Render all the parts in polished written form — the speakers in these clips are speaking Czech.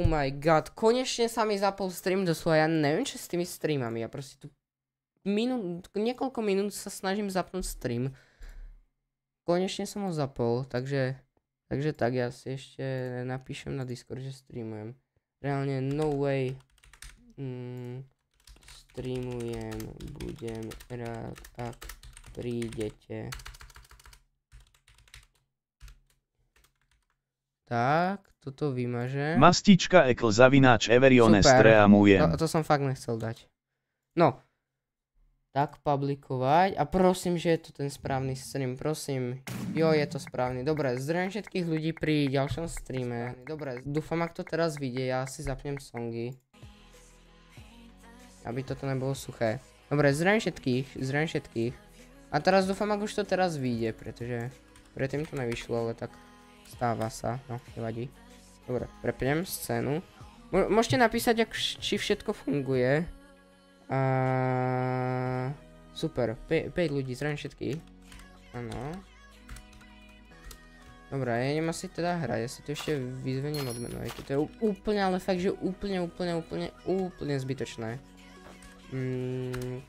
Oh my god, konečne sa mi zapol stream doslova, ja neviem čo s tými streamami, ja proste tu niekoľko minút sa snažím zapnúť stream. Konečne som ho zapol, takže tak, ja si ešte napíšem na Discord, že streamujem. Reálne no way streamujem, budem rád, ak prídete. Tak, toto vymaže. Mastička ekl zavináč Everione streamuje. To som fakt nechcel dať. No. Tak, publikovať. A prosím, že je to ten správny stream. Prosím. Jo, je to správny. Dobre, zdravím všetkých ľudí pri ďalšom streame. Dobre, dúfam, ak to teraz vyjde, ja si zapnem songy. Aby toto nebolo suché. Dobre, zdravím všetkých. Zdravím všetkých. A teraz dúfam, ak už to teraz vyjde, pretože predtým to nevyšlo, ale tak... Stáva sa, no, nevadí. Dobre, prepnem scénu. Môžete napísať, či všetko funguje. Super, 5 ľudí, zraň všetkých. Áno. Dobre, ja idem asi teda hrať, ja si to ešte vyzvením odmenu. To je úplne, ale fakt, že úplne zbytočné.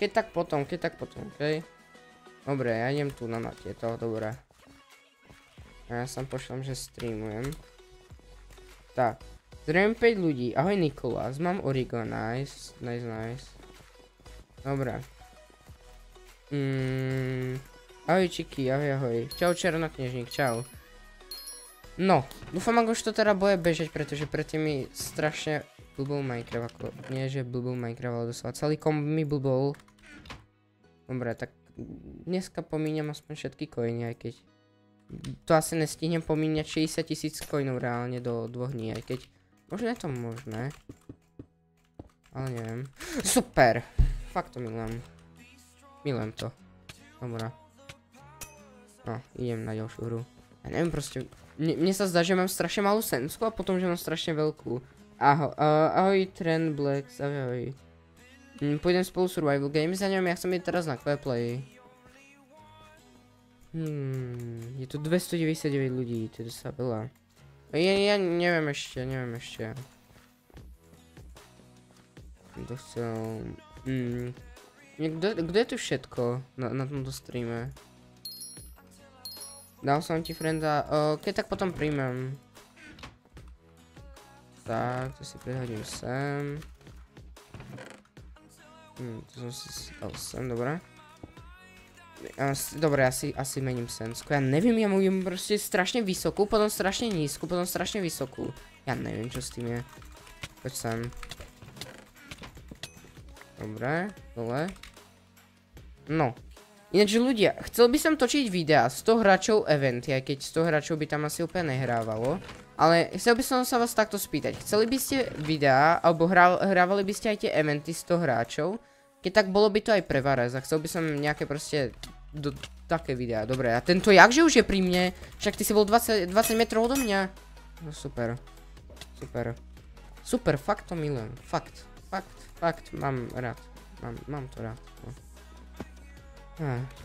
Keď tak potom, okej. Dobre, ja idem tu na tieto, dobre. A ja som pošlám, že streamujem. Tak. Zdravím 5 ľudí. Ahoj Nikolás, mám Origo. Nice, nice, nice. Dobre. Ahoj Čiky, ahoj. Čau Černoknežník, čau. No, dúfam, ak už to teda bude bežať, pretože predtým mi strašne blbol Minecraft. Ako, nie, že blbol Minecraft, ale doslova celý komp mi blbol. Dobre, tak dneska pomíňam aspoň všetky coiny, aj keď... To asi nestihnem pomíňať 60 000 coinov reálne do 2 dní, aj keď možno je to možné. Ale neviem. Super! Fakt to milujem. Milujem to. Dobre. No, idem na ďalšiu hru. Ja neviem proste, mne sa zdá, že mám strašne malú sensu a potom, že mám strašne veľkú. Ahoj Trend Blacks, ahoj. Pôjdem spolu Survival Games, ja neviem, ja chcem byť teraz na Qplay. Je tu 299 ľudí, to je dosť veľa. Ja neviem ešte. Kto chcel... Kto je tu všetko na tomto streame? Dal som ti frienda, keď tak potom príjmem. Tak, to si prihodím sem. To som si dal sem, dobré. Dobre, asi mením sensko, ja neviem, ja môžem proste strašne vysokú, potom strašne nízku, potom strašne vysokú. Ja neviem, čo s tým je. Poď sem. Dobre, dole. No. Ináč ľudia, chcel by som točiť videa 100 hráčov eventy, aj keď 100 hráčov by tam asi úplne nehrávalo. Ale chcel by som sa vás takto spýtať, chceli by ste videá, alebo hrávali by ste aj tie eventy 100 hráčov? Keď tak, bolo by to aj pre Varez a chcel by som nejaké proste také videá. Dobre, a tento jakže už je pri mne? Však ty si bol 20 metrov odo mňa. No super. Super. Super, fakt to milujem. Fakt. Mám rád. Mám to rád.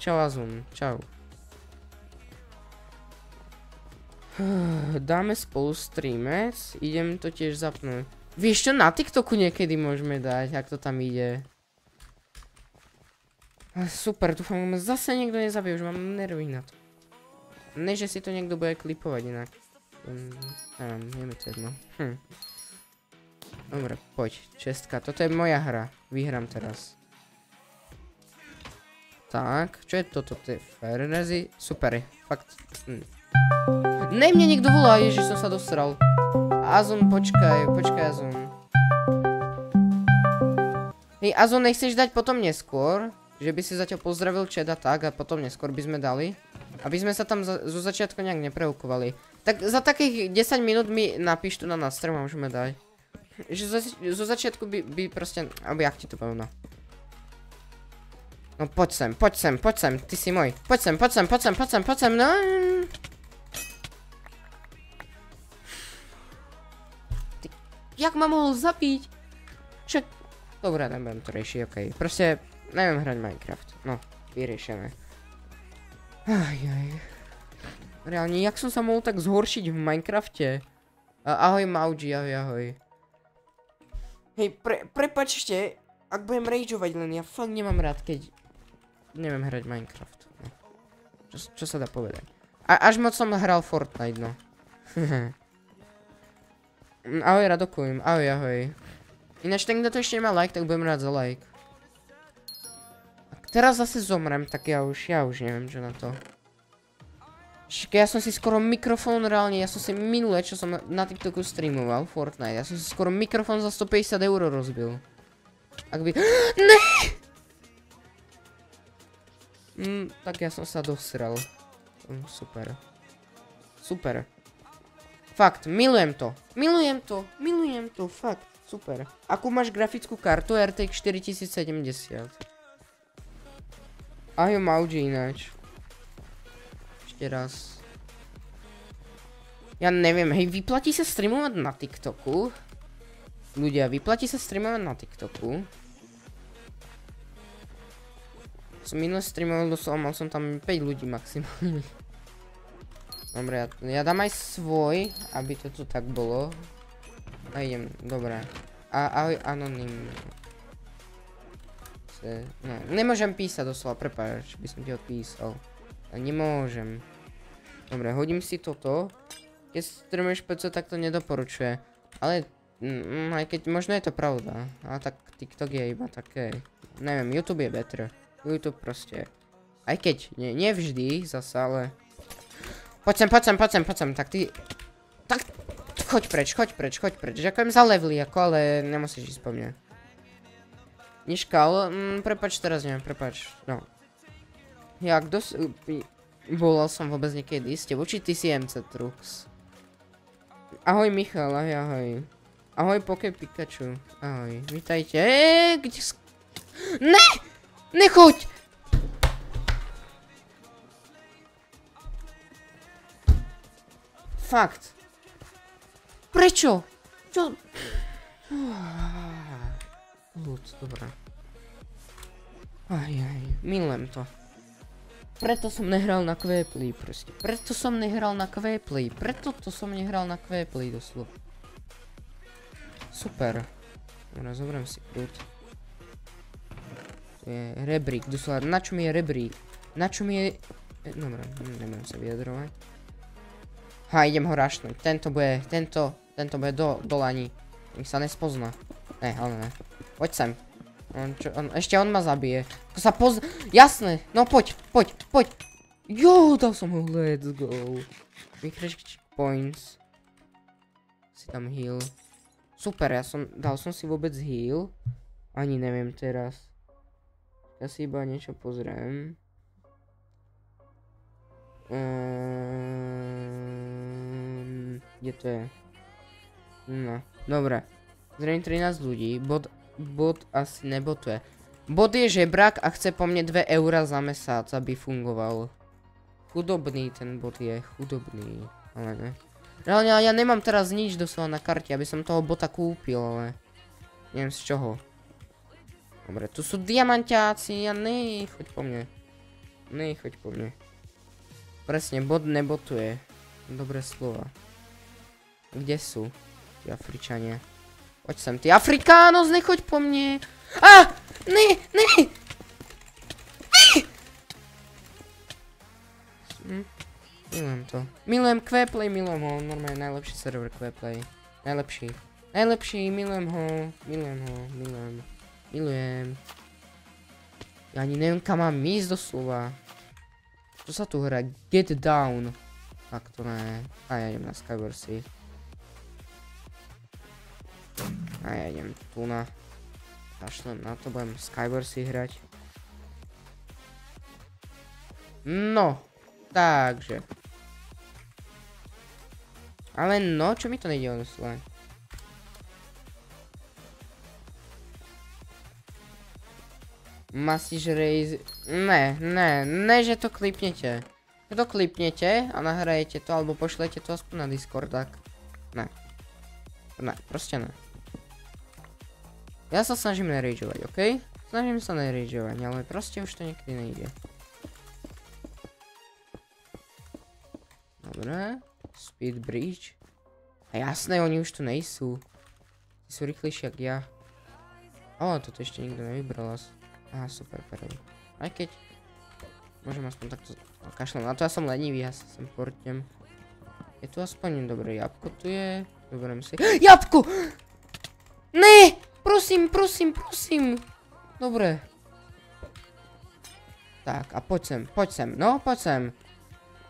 Čau Azum, čau. Dáme spolu streamec. Idem to tiež zapnúť. Vieš čo, na TikToku niekedy môžeme dať, ak to tam ide. Super, dúfam, ma zase niekto nezabije, už mám nervy na to. Ne, že si to niekto bude klipovať inak. Neviem, je mi to jedno. Dobre, poď, čestka, toto je moja hra. Vyhrám teraz. Tak, čo je toto? To je Ferezi? Super, fakt. Ne, mne niekto volá, ježiš, som sa dosral. Azum, počkaj Azum. Hej, Azum, nechceš dať potom neskôr? Že by si zatiaľ pozdravil chat a tak a potom neskôr by sme dali. Aby sme sa tam zo začiatku nejak nepreukovali. Tak za takých 10 minút mi napíš tu na nástroj a môžeme dať. Že zo začiatku by proste... Aby jak ti to pevno. No poď sem, ty si môj. Poď sem, no. Ty, jak ma mohol zabiť? Čo? Dobre, nebudem to riešiť, okej. Proste... Neviem hrať Minecraft, no, vyriešené. Ajaj. Reálne, jak som sa mohol tak zhoršiť v Minecrafte? Ahoj Mauji, ahoj. Hej, prepačte, ak budem rageovať, len ja fakt nemám rád, keď neviem hrať Minecraft. No. Čo sa dá povedať? Až moc som hral Fortnite, no. Ahoj, Radokujem, ahoj, ahoj. Ináč ten, kto to ešte nemá like, tak budem rád za like. Ak teraz zase zomrem, tak ja už neviem, čo na to. Ja som si skoro mikrofón reálne, ja som si minule, čo som na TikToku streamoval, Fortnite, ja som si skoro mikrofón za 150 eur rozbil. Ak by... Ne! Tak ja som sa dosrel. Super. Super. Fakt, milujem to. Milujem to, fakt. Super. Akú máš grafickú kartu? RTX 4070. Aj ho mauži ináč. Raz. Ja neviem, hej, vyplatí sa streamovať na TikToku? Ľudia, vyplatí sa streamovať na TikToku? Som minulé streamoval doslova, mal som tam 5 ľudí maximálne. Dobre, ja dám aj svoj, aby to tu tak bolo. A idem, dobré. Ahoj, anonymne. Nemôžem písať doslova, prepáč, by som ti odpísal. Nemôžem. Dobre, hodím si toto. Keď streamuješ PC, tak to nedoporučuje. Ale aj keď možno je to pravda. A tak TikTok je iba také. Neviem, YouTube je better. YouTube proste. Aj keď nevždy zasa, ale... Poď sem, tak ty... Tak choď preč. Ďakujem za levely, ako, ale nemusíš ísť po mne. Niškal, prepáč, teraz neviem, prepáč, no. Ja, kdo... Volal som vôbec niekedy, ste voči TCMC Trux. Ahoj Michal, ahoj. Ahoj Poké Pikachu, ahoj. Vítajte, kde... Ne! Nechoď! Fakt. Prečo? Čo? Ľud, dobrá. Aj, milujem to. Preto som nehral na Qplay doslova. Super. Dobre, zoberiem si krút. To je rebrík, doslova, na čom je rebrík? Na čom je... Dobre, nebudem sa vyjadrovať. Ha, idem ho rašnúť, tento bude do lani. Nech sa nespozná. Ne, ale ne. Poď sem. Ešte on ma zabije. Ako sa jasné, no poď. Jo, dal som ho, let's go. Refresh points. Si tam heal. Super, dal som si vôbec heal. Ani neviem teraz. Ja si iba niečo pozriem. Kde to je? No, dobre. Zrejme 13 ľudí, bod asi nebotuje. Bod je žebrák a chce po mne 2 € za mesác, aby fungoval. Chudobný ten bod je, chudobný, ale ne. Reálne, ja nemám teraz nič doslova na karte, aby som toho bota kúpil, ale... Neviem z čoho. Dobre, tu sú diamantiáci, ja nechoď po mne. Presne, bod nebotuje. Dobré slova. Kde sú tí Afričania? Poď sem, ty Afrikános, nechoď po mne. Á, ne. Milujem to. Milujem Qplay, milujem ho. Normálne najlepší server Qplay. Najlepší, milujem ho. Ja ani neviem, kam mám ísť doslova. Čo sa tu hrá? Get down. Tak to ne. A ja idem na Skyverse. A ja idem tu na... Zašlem na to, budem Skyverse hrať. No, takže. Ale no, čo mi to nejde odnosť? Mastič raise... Ne, že to klipnete. Keď to klipnete a nahrajete to, alebo pošlete to aspoň na Discord, tak... Ne, proste ne. Ja sa snažím nerageovať, okej? Snažím sa nerageovať, ale proste už to niekedy nejde. Dobre. Speed bridge. A jasné, oni už tu nejsú. Tí sú rýchlejší jak ja. Ale to ještě nikdo nevybral asi. Aha, super, prvý. Aj keď. Môžem aspoň takto kašľam. Na to ja som lenivý, ja sa sem portiem. Je tu aspoň dobré jabko, tu je. Doberem si. Jabko! Ne! Prosím, prosím, prosím! Dobre. Tak, a poď sem, no, poď sem.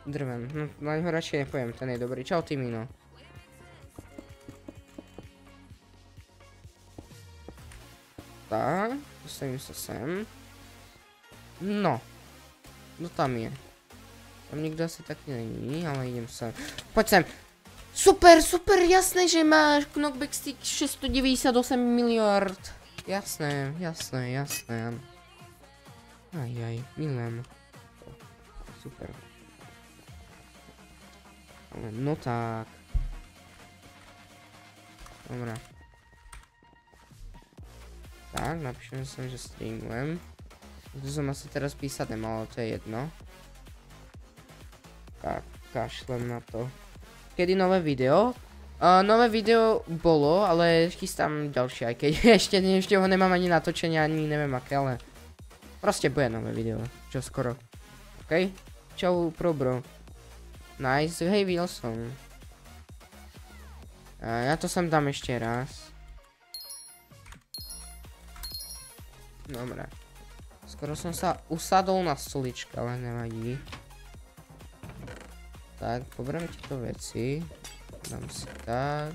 Drven, no, na ňoho radšej nepoviem, ten je dobrý. Čau, Timino. Tak, dostavím sa sem. No. No tam je. Tam nikto asi tak není, ale idem sem. Poď sem. Super, super, jasné, že máš knockback stick 698 miliard. Jasné, jasné, jasné. Ajaj, milujem. Super. Ale no tak. Dobre. Tak, napíšem sem, že streamujem. To som asi teraz písať nemal, ale to je jedno. Tak, kašlem na to. Kedy nové video? Nové video bolo, ale chystám ďalšie, aj keď ešte ho nemám ani natočenia, ani neviem aké, ale... Proste bude nové video, čo skoro. Okej? Čau, probro. Nice, hej, videl som. Ja to sem dám ešte raz. Dobre. Skoro som sa usadol na stolička, ale nevadí. Tak, poberám tieto veci. Dám si tak.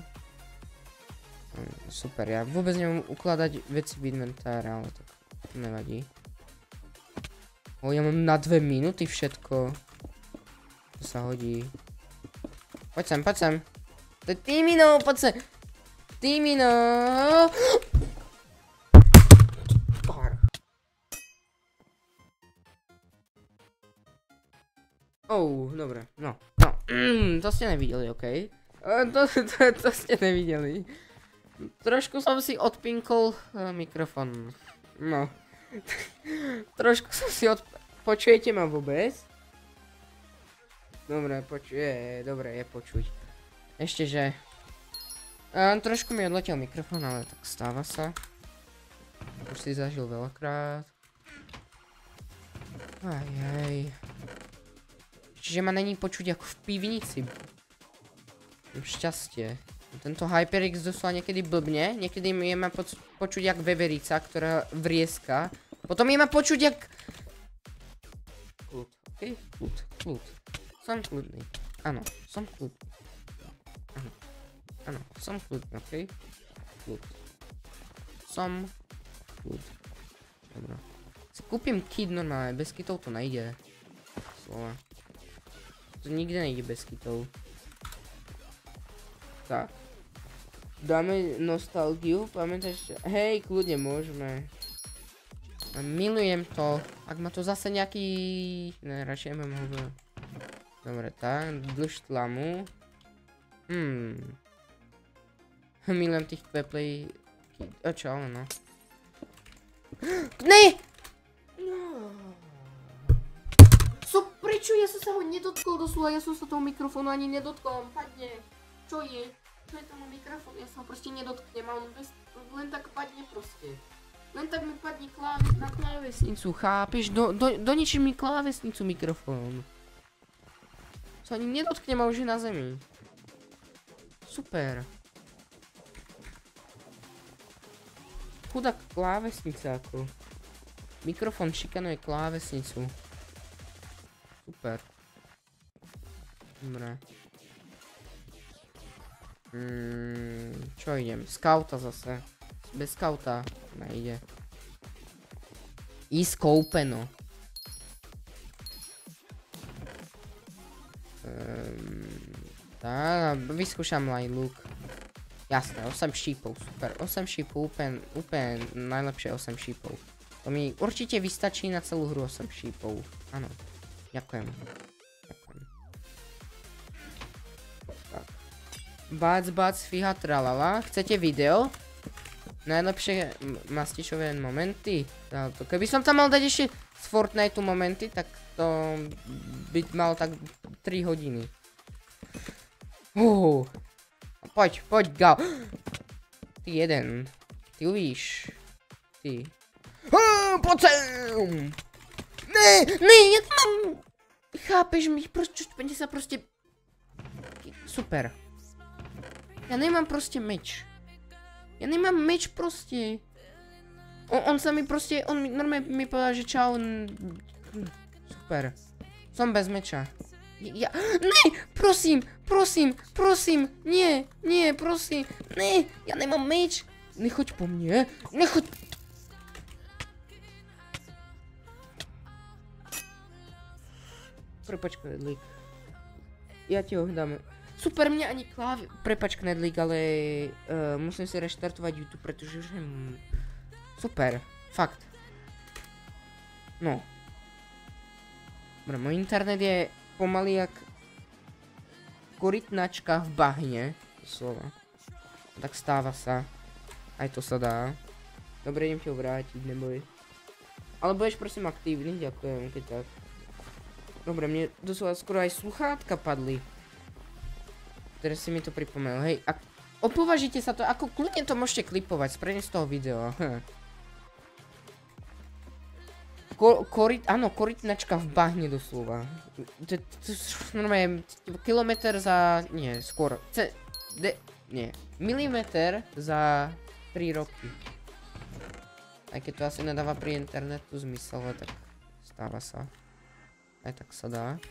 Super, ja vôbec nemám ukladať veci v inventáre, ale to nevadí. O, ja mám na 2 minúty všetko. To sa hodí. Poď sem, poď sem. To je Timino, poď sem. Timino. Ou, dobre, no, no, to ste nevideli, okej? To ste nevideli. Trošku som si odpinkol mikrofón, no. Trošku som si počujete ma vôbec? Dobre, dobre, je počuť. Ešteže. Trošku mi odletel mikrofón, ale tak stáva sa. Už si zažil veľakrát. Ajaj. Čiže ma není počuť ako v pivnici. Šťastie. Tento HyperX doslova niekedy blbne, niekedy je ma počuť jak veverica, ktorá vrieska. Potom je ma počuť jak... Kľud, okej? Kľud, kľud. Som kľudný. Áno, som kľudný. Áno, áno, som kľudný, okej? Kľud. Som kľud. Dobro. Si kúpim kit normálne, bez kitov to nejde. Slova. To nikde nejde bez kytou. Tak. Dáme nostalgiu, pamätáš čo? Hej, kľudne môžeme. Milujem to. Ak ma to zase nejaký... Ne, radšej mám hovoril. Dobre, tak. Dlž tlamu. Milujem tých Qplay... A čo, ale no. Ne! Prečo ja som sa ho nedotkol doslova, ja som sa toho mikrofónu ani nedotkol, padne. Čo je? Čo je tomu mikrofón? Ja sa ho proste nedotknem, ale len tak padne proste. Len tak mi padne na klávesnicu, chápeš? Doničí mi klávesnicu mikrofón. Sa ani nedotknem a už je na zemi. Super. Chudá klávesnica ako. Mikrofón šikanuje klávesnicu. Super. Dobre. Čo idem? Skauta zase. Bez skauta nejde. I skoupeno. Tá, vyskúšam light look. Jasné, 8 šípov, super. 8 šípov, úplne najlepšie 8 šípov. To mi určite vystačí na celú hru 8 šípov. Áno. Ďakujem. Tak. Bác, bác, fíha, tralala. Chcete video? Najlepšie Mastičové momenty. Keby som tam mal dať ešte z Fortniteu momenty, tak to by malo tak 3 hodiny. Poď, poď, gal. Ty jeden. Ty uvidíš. Ty. Pojď sem! Ne, jak mám... Chápeš mi, proč čučpeně se prostě... Super. Já nemám prostě meč. Já nemám meč prostě. On se mi prostě, on normálně mi povedal, že čau... Super. Jsem bez meča. Já... Ne, prosím, ne, prosím, ne, já nemám meč. Nechoď po mně, nechoď... Prepač, knedlík. Já ti ho dám. Super, mě ani klávě... Prepač, knedlík, ale... musím si reštartovat YouTube, protože už nemůžu. Super, fakt. No. Dobre, můj internet je pomalý jak... korytnačka v bahně. Slova. Tak stává se. Aj to se dá. Dobre, jdem tě vrátit, neboj. Ale budeš prosím aktivní, děkujem, keď tak. Dobre, mne doslova skoro aj sluchátka padli. Teraz si mi to pripomenul, hej, a opovažite sa to, ako kľudne to môžete klipovať, sprejme z toho videa. Áno, korytnačka v bahne doslova. To normálne, kilometr za, nie, skoro, nie, milimeter za 3 roky. Aj keď to asi nedáva pri internetu zmysel, tak stáva sa. Aj tak sa dá.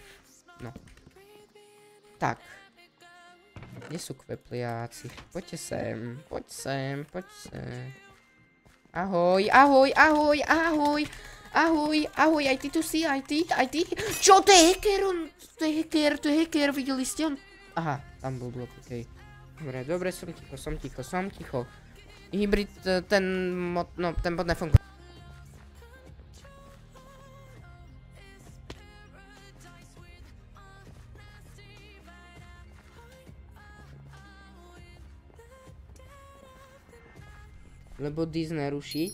No. Tak. Kde sú kvepliáci? Poďte sem, poď sem, poď sem. Ahoj, ahoj, ahoj, ahoj. Ahoj, ahoj, aj ty tu si, aj ty. Čo, to je hacker, on, to je hacker, videli ste on? Aha, tam bol blok, okej. Dobre, dobre, som ticho, som ticho, som ticho. Hybrid, ten mod, no, ten mod nefunguje. Lebo Disney ruší.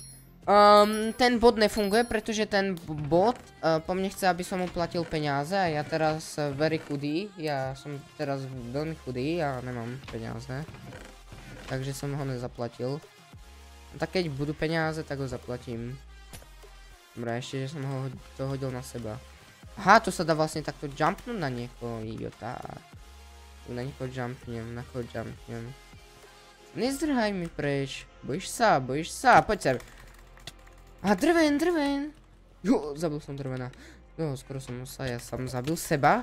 Ten bod nefunguje, protože ten bod po mně chce, aby som uplatil peňáze a já teraz very chudý, já jsem teraz velmi chudý a nemám peňáze. Takže jsem ho nezaplatil. Tak keď budu peňáze, tak ho zaplatím. Dobrá, ještě, že jsem ho to hodil na seba. Aha, to se dá vlastně takto jumpnout na někoho, jo tak. Na někoho jumpnem, na koho jumpnem. Nezdrhaj mi preč, bojíš sa, poď sem. A drven. Jo, zabil som drvena. Jo, skoro som sa, ja som zabil seba.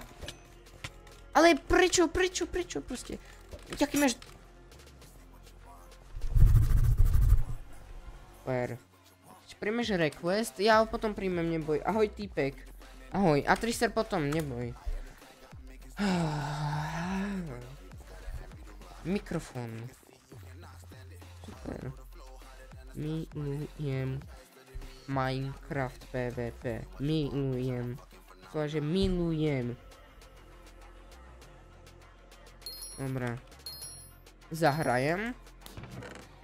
Ale prečo proste. Jaký máš... Super. Príjmeš request, ja ho potom príjmem, neboj. Ahoj, týpek. Ahoj, a Trister potom, neboj. Mikrofón. Milujem Minecraft PvP. Milujem. To že milujem. Dobrá. Zahrajem.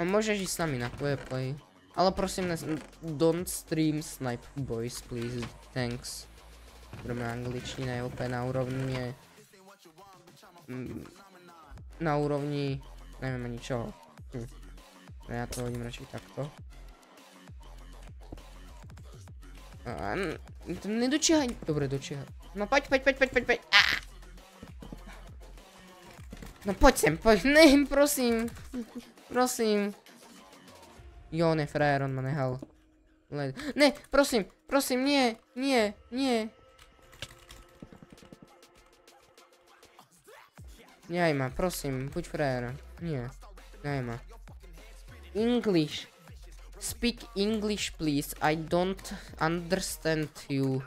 A môžeš ísť s nami na Qplay. Ale prosím nás, don't stream snipe boys, please. Thanks. Dobrá, angličtina je opäť na úrovni... Na úrovni... Neviem ani čoho. Já to hodím radši takto. Nedočíhaj. Dobre, dočíhaj. No poď. No poď sem, poď. Ne, prosím. Prosím. Jo, ne, frajer, on ma nehal. Ne, prosím, nie. Nehaj ma, prosím, buď frajer. Nie, nehaj ma. English. Speak English, please. I don't understand you.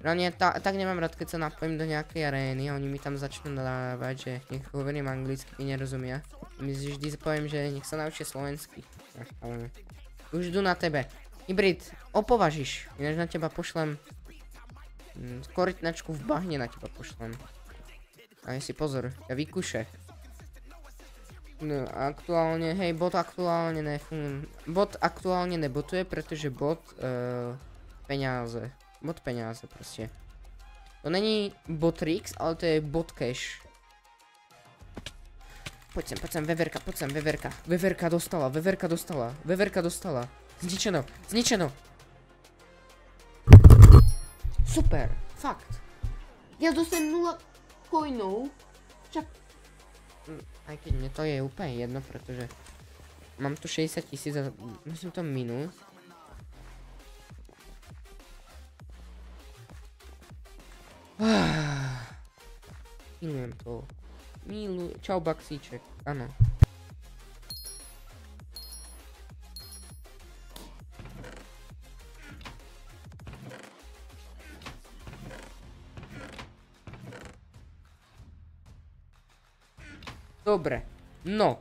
Reálne tak nemám rád, keď sa napojím do nejakej arény a oni mi tam začnú nadávať, že nech hovorím anglicky, mi nerozumia. My vždy poviem, že nech sa naučia slovensky. Už jdu na tebe. Hybrid, opovažíš. Ináč na teba pošlem... Korytnačku v bahne na teba pošlem. A si pozor, ja vykuše. No, aktuálne, hej, bot aktuálne nefunguje. Bot aktuálne nebotuje, pretože bot peniaze. Bot peniaze proste. To není botrix, ale to je bot cash. Poď sem, veverka, veverka dostala. Zničeno, zničeno. Super, fakt. Já dostanem 0 coinů. Čak. Aj keď mne to je úplně jedno, protože mám tu 60 000 a musím to minus. Milujem to. Milu... Čau Baxíček, ano. Dobre, no.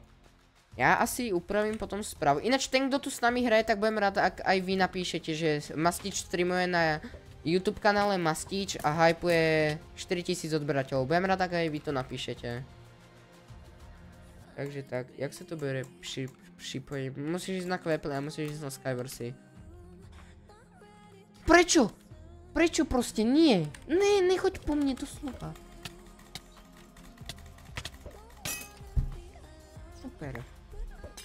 Já asi upravím potom zprávu. Ináč ten, kdo tu s nami hraje, tak budem rád, ak aj vy napíšete, že Mastič streamuje na YouTube kanále Mastič a hypuje 4000 odberateľov. Budem rád, ak aj vy to napíšete. Takže tak, jak se to bere připojit? Musíš jít na Qplay a musíš jít na Skyverse. Prečo? Prečo prostě? Nie. Ne, nechoď po mně, to slupa. Super.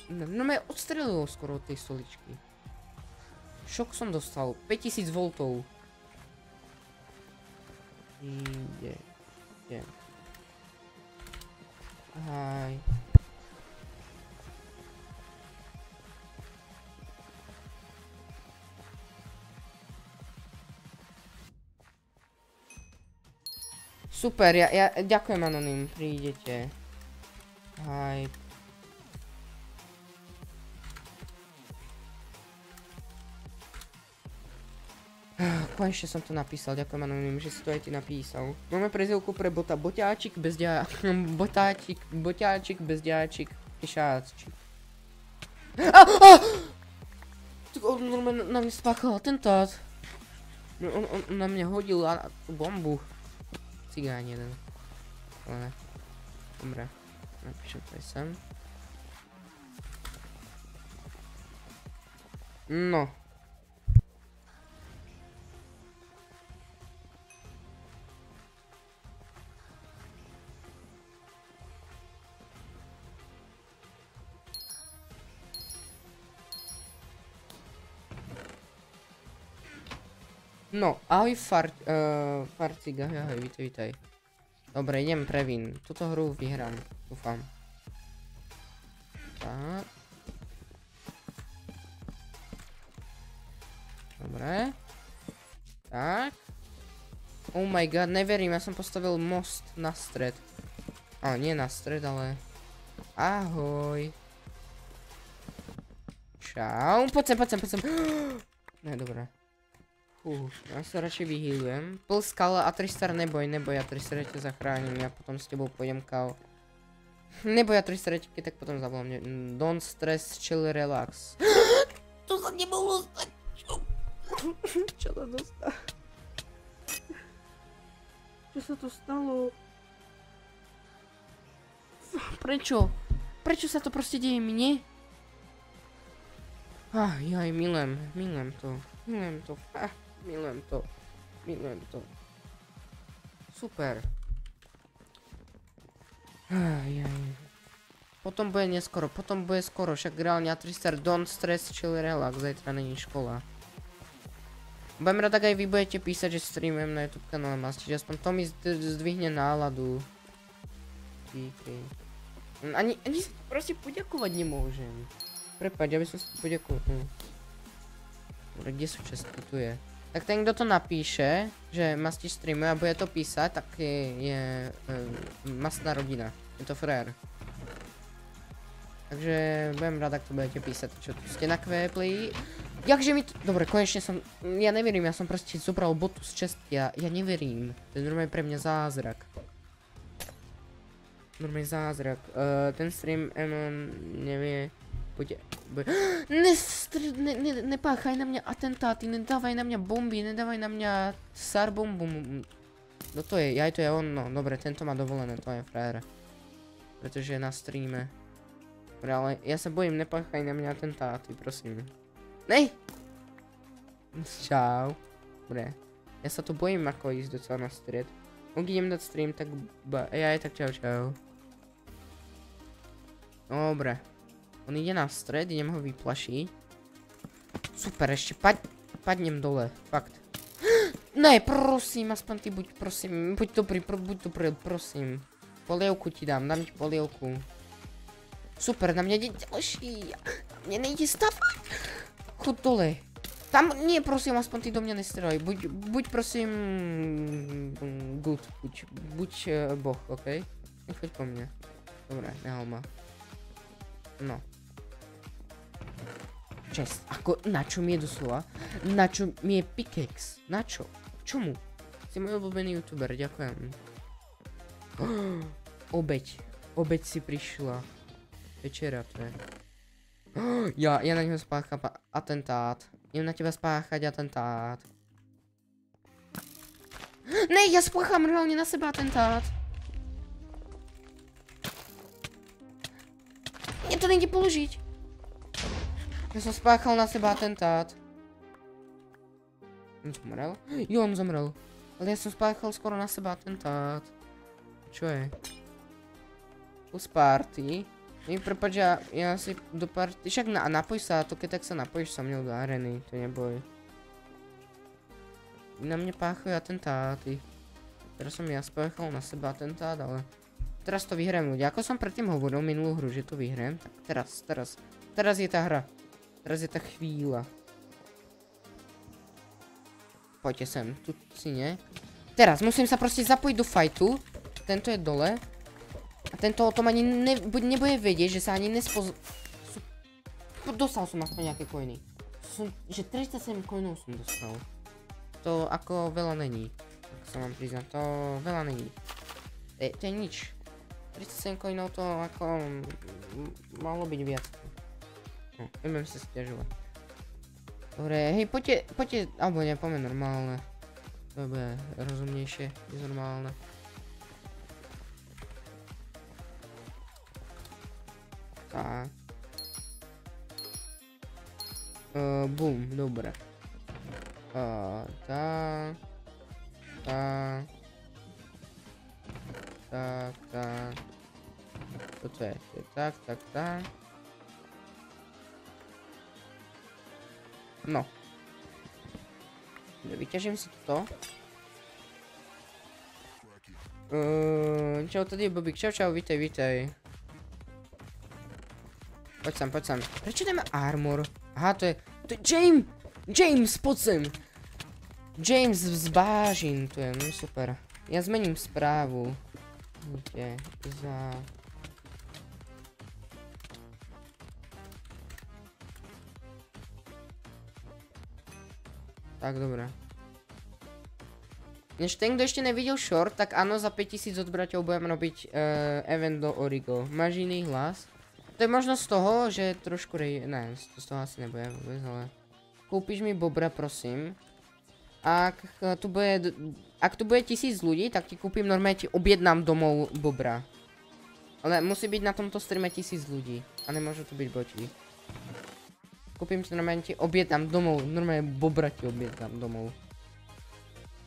No mě odstrelilo skoro od tej stoličky. Šok jsem dostal. 5000 voltů. Jde. Ahoj. Super, já děkujem anonym, přijdete. Ahoj. Konečně jsem to napísal, děkuji anonym, že si to aj ty napísal. Máme prezivku pro bota, botáčik, bezděláčik, botáčik, bezděláčik, pešáčik. On na mě spáchal atentát. On na mě hodil a tu bombu. Cigán jeden. Ale, dobré, napíšu tady sem. No. No, ahoj Fartiga, ahoj, vítaj. Dobre, idem previn. Tuto hru vyhrám, dúfam. Tak. Dobre. Tak. Oh my god, neverím, ja som postavil most na stred. Ale nie na stred, ale... Ahoj. Čau, poď sem. Ne, dobré. Já se radši vyhýlujem. Pl skala a Tristar neboj, já Tristara tě zachráním, já potom s tebou pojdem kao. Neboj, já Tristara tě, tak potom zavolám mě. Don't stress, chill, relax. To za mě mohlo stát. Čo to dostalo? Čo se to stalo? Prečo? Prečo se to prostě děje mne? Ah, jaj, milujem to. Milujem to. Super. Potom bude neskoro, však reálne a 3 star, don't stress, chill, relax, zajtra není škola. Budem rád, tak aj vy budete písať, že streamujem na YouTube kanále Mastič, aspoň to mi zdvihne náladu. Díky. Ani sa proste poďakovať nemôžem. Prepáč, aby som si to poďakoval. Kde současně tu je. Tak ten, kdo to napíše, že Mastič streamuje a bude to písat, tak je masná rodina. Je to frér. Takže budem rád, jak to budete písat. Čo tu jste na Qplay? Jakže mi to... Dobre, konečně jsem... Já neverím, já jsem prostě zobral botu z čestí. Já neverím. To je normálně pro mě zázrak. Normálně zázrak. Ten stream, nevím... Nepáchaj na mě atentáty, nedávaj na mě bomby, nedávaj na mě sar bombu. No to je, jaj to je on, no dobre, tento má dovolené, to je frajer. Protože je na streame. Dobre, ale já se bojím, nepáchaj na mě atentáty, prosím. Nej! Čau. Dobre, já se to bojím jako jíst docela na střed. Pokud jdem dát stream, tak jaj, tak čau. Dobre. On jde na střed, jdem ho vyplašit. Super, ešte padnem dole, fakt. Ne, prosím, aspoň ty buď, prosím, buď dobrý, prosím. Polievku ti dám, dám ti polievku. Super, na mňa ide ďalší, na mňa nejde stavať. Chod dole. Tam, nie, prosím, aspoň ty do mňa nestrelaj, buď prosím, good, buď boh, okej? Nechoď po mne. Dobre, nehal ma. No. Čest, ako, načo mi je doslova? Načo mi je pickaxe? Načo? Čomu? Si môj obľúbený youtuber, ďakujem. Obeď. Obeď si prišla. Večera to je. Ja na neho spácham atentát. Idem na teba spáchať atentát. Ne, ja spácham reálne na seba atentát. Mne to nejde položiť. Ja som spáchal na seba atentát. On zomrel? Jo, on zomrel. Ale ja som spáchal skoro na seba atentát. Čo je? Plus party. Mi prepáč, ja si do party... Však napoj sa, to keď tak sa napojíš so mnou do areny, to neboj. Na mne páchajú atentáty. Teraz som ja spáchal na seba atentát, ale... Teraz to vyhrám ľudia. Ako som predtým hovoril minulú hru, že to vyhrám, tak teraz. Teraz je tá hra. Teraz je ta chvíla. Pojďte sem, tu si ne. Teraz musím se prostě zapojit do fightu. Tento je dole. A tento o tom ani nebude vědět, že se ani nespoz... Dostal jsem aspoň nějaké coiny. Že 37 coinů jsem dostal. To jako vela není. Tak se mám přiznat, to vela není. To je nič. 37 coinů to jako... Málo být víc. No, nebudem sa stiažovať. Dobre, hej, poďte, alebo ne, poďme normálne. To bude rozumnejšie, neznormálne. Tak. Bum, dobre. Tak. Toto je, tak. No. Vyťažím si toto. Čau, tady je Bobík. Čau, vítej. Poď sem. Prečo nemá armor? Aha, to je James! James, poď sem! James z Bážin, to je, no super. Ja zmením správu. Kde za... Tak, dobré. Než ten, kdo ještě neviděl short, tak ano, za 5000 od braťov budem robiť event do Origo. Máš jiný hlas? To je možno z toho, že trošku ne, z toho asi nebude vůbec, ale... Koupíš mi bobra, prosím. Ak tu bude 1000 lidí, tak ti koupím normálně, ti objednám domov bobra. Ale musí být na tomto streame 1000 lidí. A nemůžu tu být boti. Koupím si normálně, ti objednám domů, normálně bobra ti objednám domů.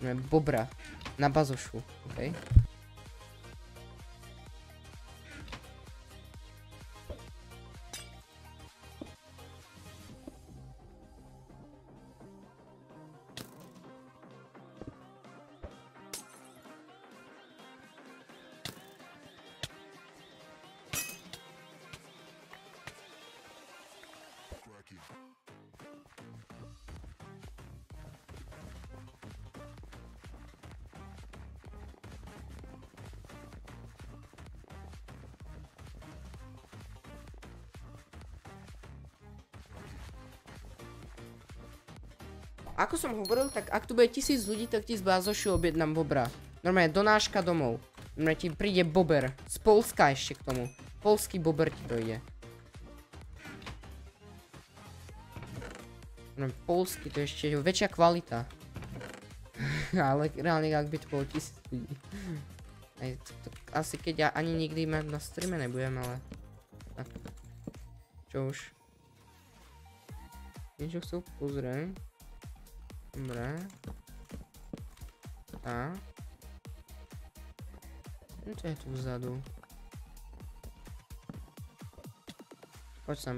Normálně bobra, na bazošu, okej? Ako som hovoril, tak ak tu bude 1000 ľudí, tak ti z Bázošu objednám bobra. Normálne donáška domov. Normálne ti príde bober. Z Polska ešte k tomu. Polský bober ti dojde. Normálne polský, to je ešte väčšia kvalita. Ale reálne, ak by to bolo 1000 ľudí. Asi keď ja ani nikdy na streame nebudem, ale... Čo už? Niečo chcel pozrieť. Dobre. Tak. To je tu vzadu. Poď sem.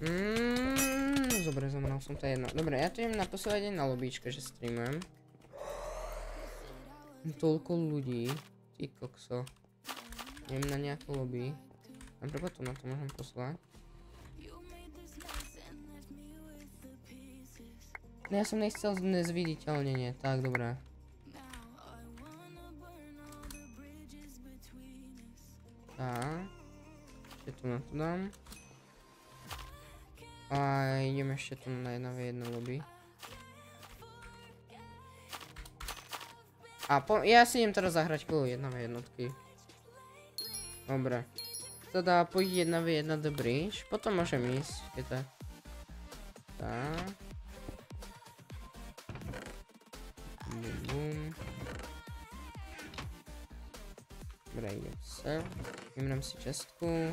Dobre, zameral som to jedno. Dobre, ja tu idem naposledne na lobíčka, že streamujem. Toľko ľudí. Ty kokso. Idem na nejakú lobby. Dobre, potom na to môžem poslať. Ja som nechcel nezviditeľnenie, tak dobré. Tak. Ešte tu na to dám. A idem ešte tu na 1v1 lobby. A ja si idem teraz zahrať kolo 1v1. Dobre. Teda pôjde 1v1 do bridge, potom môžem ísť, keď tak. Tak. Dobre, idem sem, vymrám si čestku.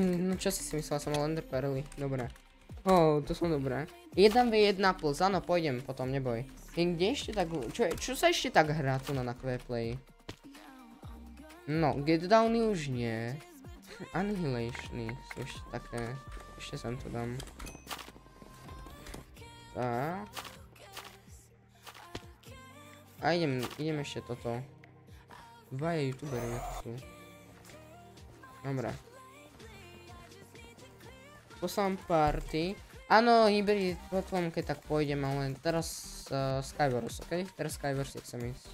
No čo si myslel, som mal Ender Perly, dobre. Ó, to som dobré. 1v1 plus, áno, pôjdem potom, neboj. Kde ešte tak, čo sa ešte tak hrá tu na Qplay? No, Get Downy už nie. Annihilationy sú ešte také, ešte sem to dám. Tak. A idem ešte toto. Dvaja youtuberi na to sú. Dobre. Poslám party. Áno, hybrid platformke tak pôjdem, ale teraz Skyverse, okej? Teraz Skyverse chcem ísť.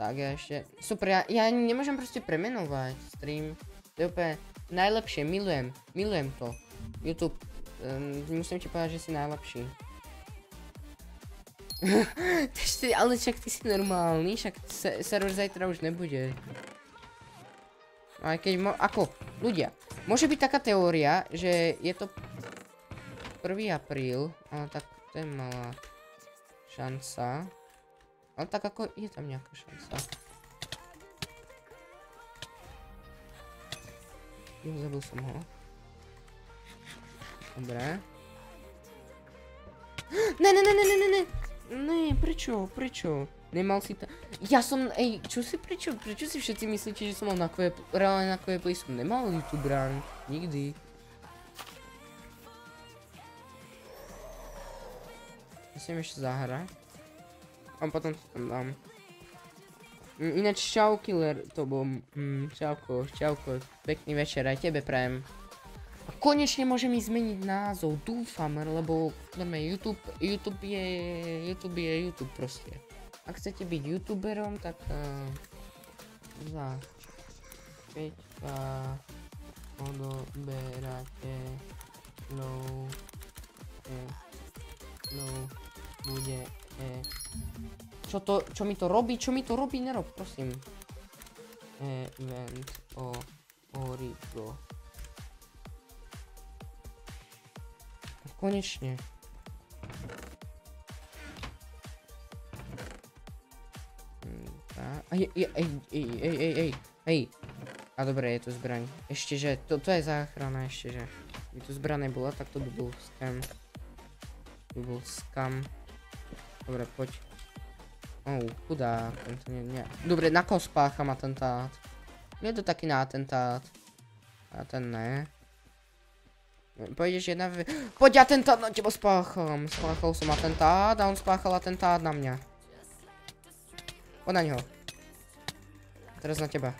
Tak ja ešte... Super, ja nemôžem proste premenovať stream. To je úplne najlepšie, milujem to. YouTube, musím ti povedať, že si najlepší. Ale však ty si normálny, však server zajtra už nebude. Aj keď ako, ľudia, môže byť taká teória, že je to 1. apríl, ale tak to je malá šanca. Ale tak ako, je tam nejaká šanca. Zabil som ho. Dobre. Ne. Ne, prečo? Nemal si tam... Ja som... Ej, čo si prečo? Prečo si všetci myslíte, že som mal na Qplay... Reálne na Qplay som nemal YouTube rank. Nikdy. Musím ešte zahrať. A potom to tam dám. Ináč čau killer to bol... Čauko. Pekný večer aj tebe prajem. A konečne môžeme zmeniť názov, dúfam, lebo YouTube je YouTube proste. Ak chcete byť youtuberom, tak za 5K odoberáte no bude. Čo mi to robí, nerob, prosím. Event o Origo. Konečne. Ej. A dobre, je tu zbraň. Ešteže, to je záchrana, ešteže. Kdyby tu zbraň nebola, tak to by bol scam. Dobre, poď. Ou, chudák. Dobre, na koho spácham atentát? Je to taký na atentát. A ten ne. Pojdeš jedna... Poď atentát na teba spácham. Spáchal som atentát a on spáchal atentát na mňa. Poď na ňo. Teraz na teba.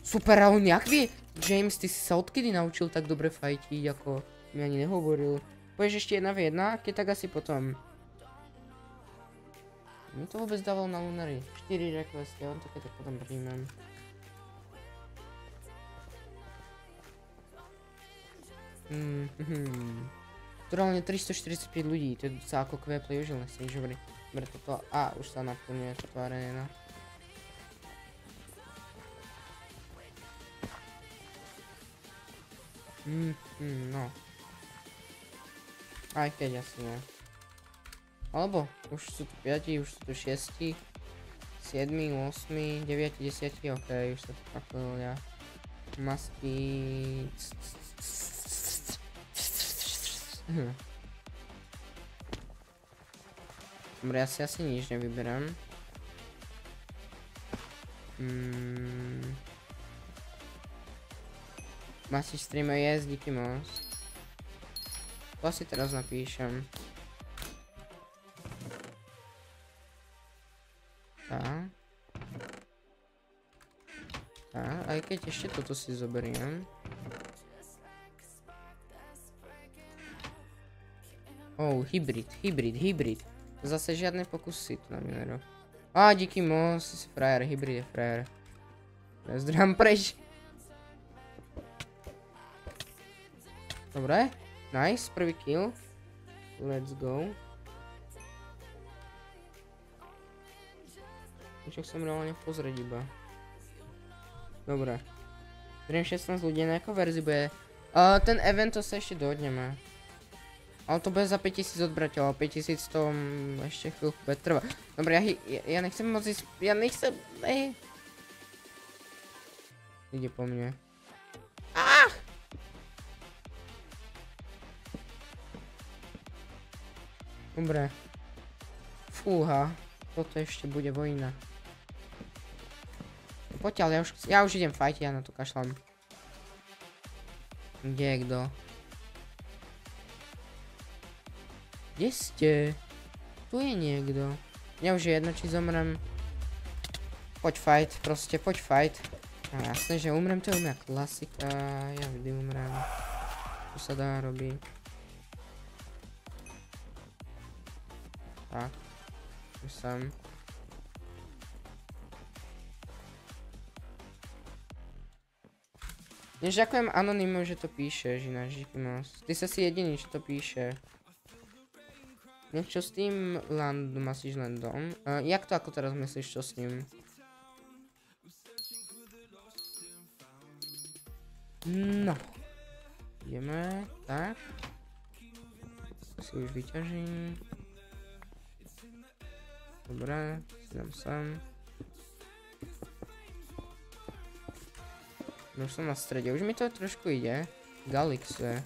Super, a on nejak vie? James, ty si sa odkedy naučil tak dobre fajtiť, ako mi ani nehovoril. Pojdeš ešte 1v1, keď tak asi potom. Mne to vôbec dával na lunary. 4 requesty, ja vám to keď tak potom príjmem. Reálne 345 ľudí, to je sa ako Qplay užil, nechcem nič hovoriť. Dobre, toto a už sa naplňuje toto arena. No. Aj keď asi nie. Alebo, už sú tu 5, už sú tu 6. 7, 8, 9, 10, ok, už se to takhle udělá. Mastič. Dobré, já si asi nic nevyberám. Mastič streamer je, díky moc. To si teraz napíšem. Tak. Tak, aj keď ešte toto si zoberiem. Oh, hybrid. Zase žádné pokusy to na mě nedal. A díky moc, jsi frajer, hybrid je frajer. Nezdrám pryč. Dobré, nice, prvý kill. Let's go. Však jsem reálně pozrieť iba. Dobré. Zdrím 16 ľudí, na jakou verzi bude? Ten event to se ještě dohodneme. Ale to bude za 5000 od bratia, ale 5000 to ještě chvilku bude trvat. Dobré, já nechcem moc jít, já nechcem, ne. Jde po mně. Ach! Dobré. Fúha, toto ještě bude vojna. Pojď, ale já už idem fajtit, já na to kašlám. Kde je kdo? Kde jste? Tu je někdo. Mně už je jedno, či zomrem. Pojď fight, prostě pojď fight. A jasné, že umrem, to je umrá klasika, já vždy umrám. To se dá robit. Tak. Už jsem. Než ďakujem anonymu, že to píšeš, jinak díky moc. Ty jsi jediný, že to píše. Čo s tým Landom, asi Landom? Jak to ako teraz myslíš, čo s ním? No. Ideme, tak. Si už vyťažím. Dobré, si dám sem. Už som na strede, už mi to trošku ide. Galaxie.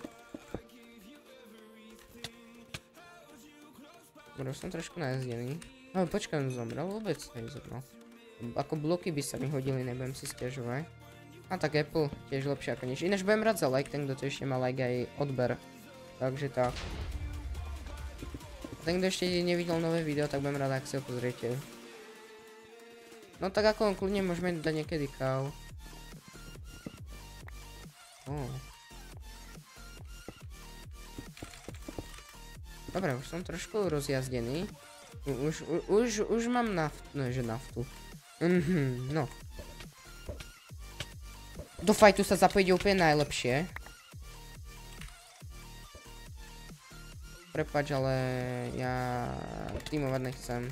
Už som trošku najezdený. No počkaj, on zomrel, vôbec nezomrel. Ako bloky by sa mi hodili, nebudem si stiažovať. A tak Apple tiež lepšie ako nič. Ináč budem rád za like, ten kto to ešte má like aj odber. Takže tak. A ten kto ešte nevidel nové video, tak budem rád, ak si ho pozriete. No tak ako on kľudne môžeme dať niekedy kávu. Dobre, už som trošku rozjazdený. Už mám naftu, neže naftu. No. Do fajtu sa zapojde úplne najlepšie. Prepáč, ale ja týmovať nechcem.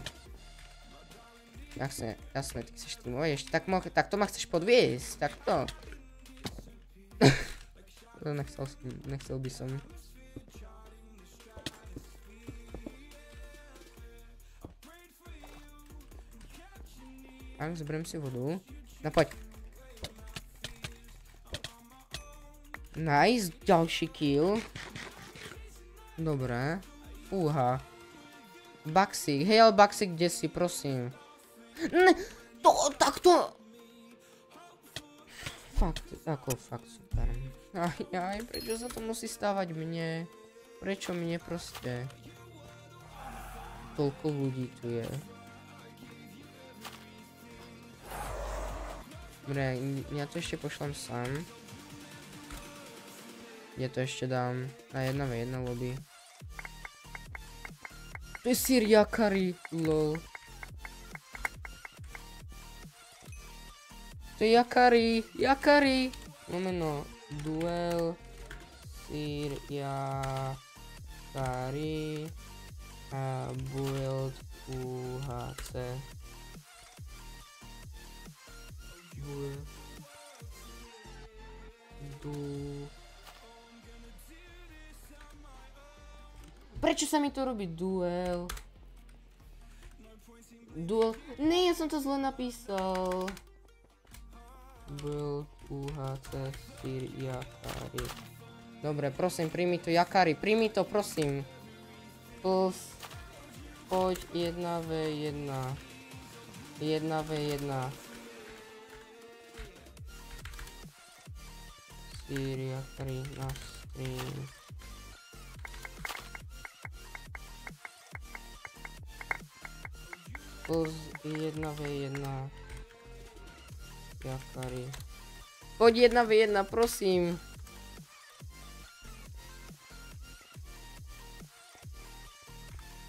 Jasné, ty chceš týmovať ešte. Tak to ma chceš podviesť, tak to. To nechcel by som. Tak, zberem si vodu. No pojď. Nice, další kill. Dobré. Fúha. Baxík, hej, ale Baxík, kde si, prosím. Ne, to, tak to. Fakt, ako fakt super. Aj, prečo sa to musí stávať mne? Prečo mne proste? Toľko ľudí tu je. Dobre, ja to ešte pošlem sám. Ja to ešte dám na 1v1 lobby. To je Siryakari, lol. To je Jakari. Lomeno, duel. Siryakari. A build UHC. Prečo sa mi to robí duel? Dual... Ne, já jsem to zle napísal. Byl UHC Siryakari. Dobre, prosím, príjmi to, Jakari, príjmi to, prosím. Plus... Pojď 1v1. 1v1. Siryakari na stream. Plus 1v1. Jakari. Pojď 1v1, prosím.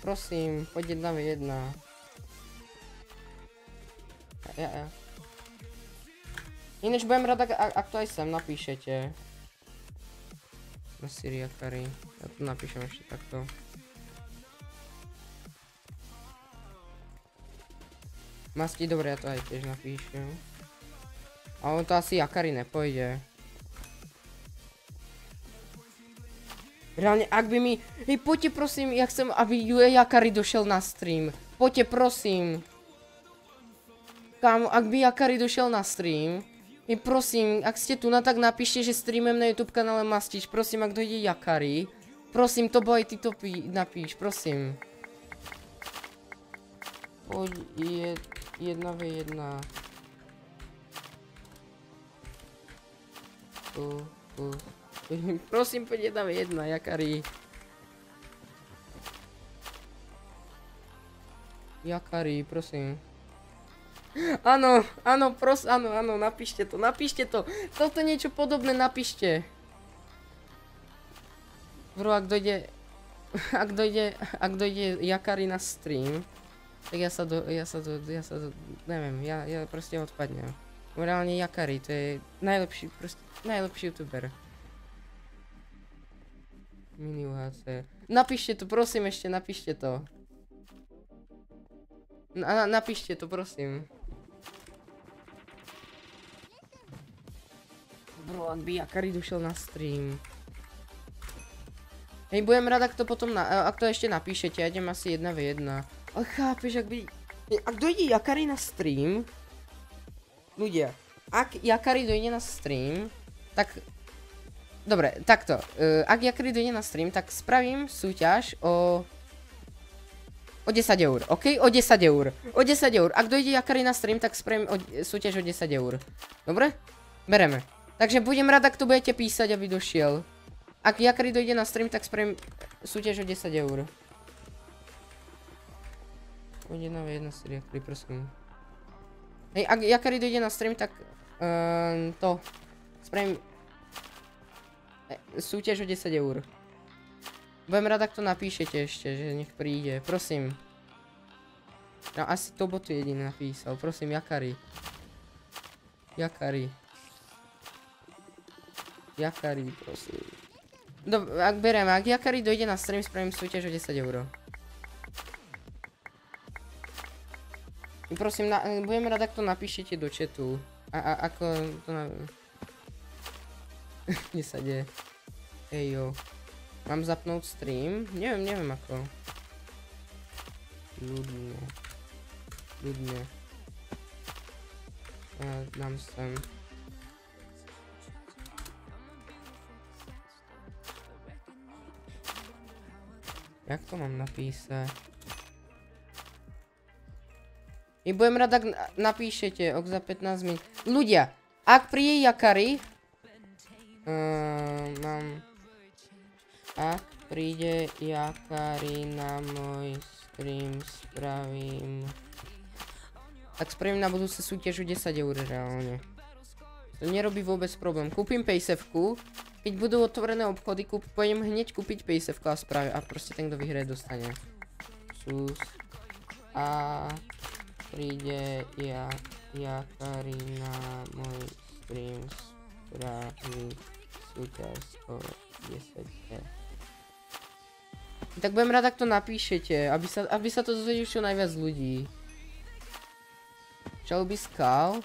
Prosím, pojď 1v1. Ja. Ineč budem rád, ak to aj sem napíšete. Na Siryakari. Ja to napíšem ešte takto. Masti, dobre, ja to aj tiež napíšem. A on to asi Jakari nepojde. Reálne, ak by mi... Hej, poďte prosím, ja chcem, aby Jakari došel na stream. Poďte prosím. Kámo, ak by Jakari došel na stream... Hej, prosím, ak ste tu, tak napíšte, že streamujem na YouTube kanále Mastič. Prosím, ak dojde Jakari. Prosím, to boj, ty to napíš, prosím. Poď 1v1. Prosím, pojď 1v1, Jakari. Jakari, prosím. Áno, áno, prosím, áno, áno, napíšte to, napíšte to. Toto niečo podobné napíšte. Bro, ak dojde Jakari na stream, tak neviem, ja proste odpadnem. Reálne Jakari, to je najlepší, proste, najlepší youtuber. Mini UHC. Napíšte to, prosím, ešte napíšte to. Napíšte to, prosím. Bro, ak by Jakari došiel na stream. Hej, budem rád, ak to potom, ak to ešte napíšete, ja idem asi 1v1. Ale chápeš, ak by... Ak dojde Jakari na stream... Ľudia, ak Jakari dojde na stream, tak... Dobre, takto. Ak Jakari dojde na stream, tak spravím súťaž o 10 eur, okej? O 10 eur. O 10 eur. Ak dojde Jakari na stream, tak spravím súťaž o 10 eur. Dobre? Bereme. Takže budem rád, ak to budete písať, aby došiel. Ak Jakari dojde na stream, tak spravím súťaž o 10 eur. Pôjde na V1 Siryakari, prosím. Hej, ak Jakari dojde na stream, tak... to. Spravím... Súťaž o 10 eur. Budem rád, ak to napíšete ešte, že nech príde. Prosím. No asi to botu jediný napísal. Prosím, Jakari. Jakari. Jakari, prosím. Dobre, ak bereme, ak Jakari dojde na stream, spravím súťaž o 10 eur. Prosím, budem rád, ak to napíšete do chatu. Ako to napíšete. Kde sa deje? Ejo. Mám zapnúť stream? Neviem ako. Ľudne. Ľudne. Dám sem. Jak to mám napísať? I budem rád, ak napíšete, ok za 15 minút. Ľudia, ak príde Jakari... mám... Ak príde Jakari na môj stream, spravím... Tak spravím na budúce súťažu 10 eur reálne. To nerobí vôbec problém. Kúpim PaySafeku. Keď budú otvorené obchody, pôjdem hneď kúpiť PaySafeku a spravím. A proste ten, kto vyhraje, dostane. Sus. A... Príde Jakari na môj stream, spravím... Súťaž o 10 eur. Tak budem rád, ak to napíšete, aby sa to dozvedel čo najviac ľudí. Čau by skal?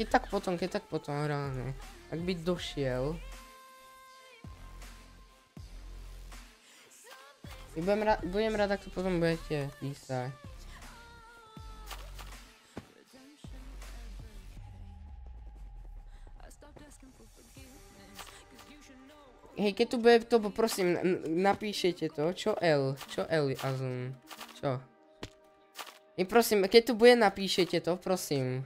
Keď tak potom, reálne. Ak by došiel. Budem rád, ak to potom budete písať. hej, keď tu bude to, prosím, napíšete to, čo L, azum, čo? I prosím, keď tu bude, napíšete to, prosím.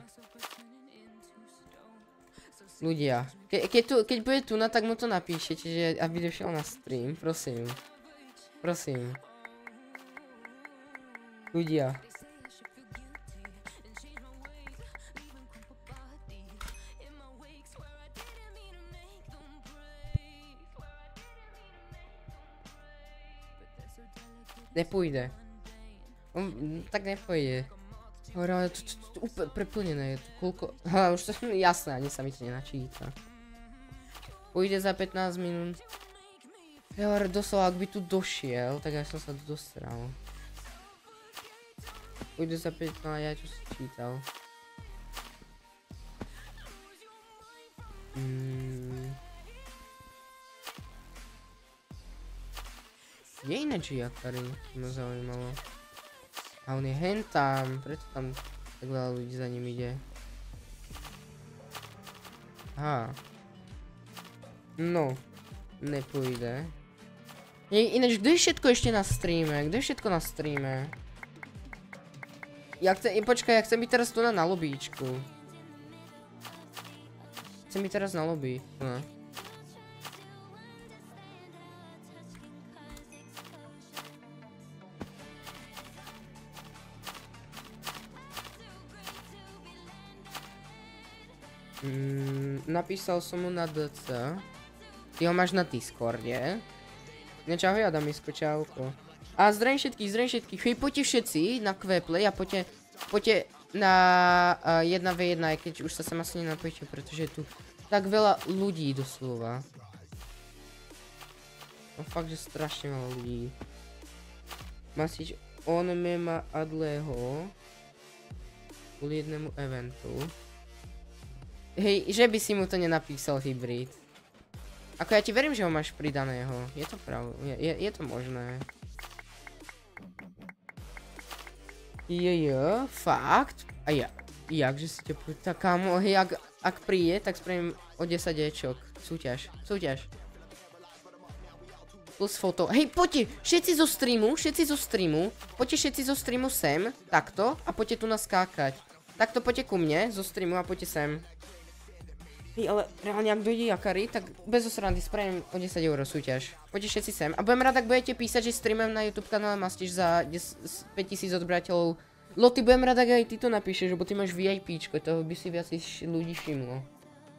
Ľudia, keď bude tuna, tak mu to napíšete, že aby došel na stream, prosím. Prosím. Ľudia. Nepůjde. Tak nepůjde. Hora, to úplně preplněné je to. Koľko? Ha, už to jasné, ani sami to nenačítá. Půjde za 15 minut. Hora, doslova, ak by tu došel, tak já jsem se dostral. Půjde za 15, já to si čítal. Je jinak Siryakari, to mě zaujímalo. A on je hen tam, proč tam tak veľa lidí za ním jde? Aha. No, nepůjde. Jinak, kde je všetko ještě na streame? Kde je všetko na streame? Počkaj, já chcem být teraz tu na lobíčku. Chcem být teraz na lobby. No. Napísal som mu na DC. Ty ho máš na Discordě. Nečau, ja dám isko, čauko. A zdravím všetkých. Hej, poďte všetci na Qplay a poďte na 1v1, keď už sa sem asi nenapojíte, pretože je tu tak veľa ľudí doslova. No fakt, že strašne veľa ľudí. Mastič, on mě má adleho. Kvůli jednému eventu. Hej, že by si mu to nenapísal hybrid. Ako ja ti verím, že ho máš pridaného. Je to pravda, je to možné. Jojo, fakt? A jakže si to pojď? Tak kámo, hej, ak príde, tak spravím o 10 ečok. Súťaž. Plus foto. Hej, poďte, všetci zo streamu. Poďte všetci zo streamu sem, takto, a poďte tu naskákať. Takto poďte ku mne, zo streamu a poďte sem. Hej, ale reálně, jak dojde Jakari, tak bez osrandy spravím o 10 euro soutěž. Pojďte všetci sem. A budem rád, ak budete písať, že streamem na YouTube kanále Mastič za 5000 odberateľov. Loty, budem rád, ak aj ty to napíšeš, lebo ty máš VIPčko, toho by si viac ľudí všimlo.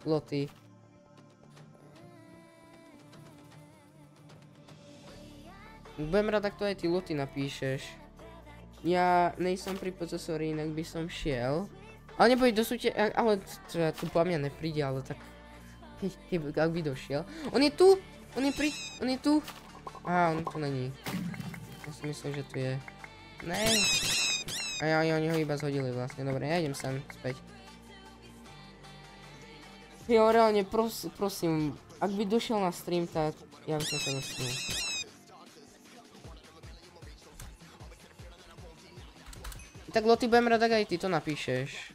Loty. Budem rád, ak to aj ty Loty napíšeš. Ja nejsem pri procesori, inak by som šiel. Ale neboj, ale tu po mňa nepríde, ale tak, ak by došiel. On je tu. Aha, on tu není. Ja si myslím, že tu je. Ne. A oni ho iba zhodili vlastne, dobre, ja idem sem, späť. Jo, reálne, prosím, ak by došiel na stream, tak ja by som sa dostal. Tak Loty, budem rád, ak aj ty to napíšeš.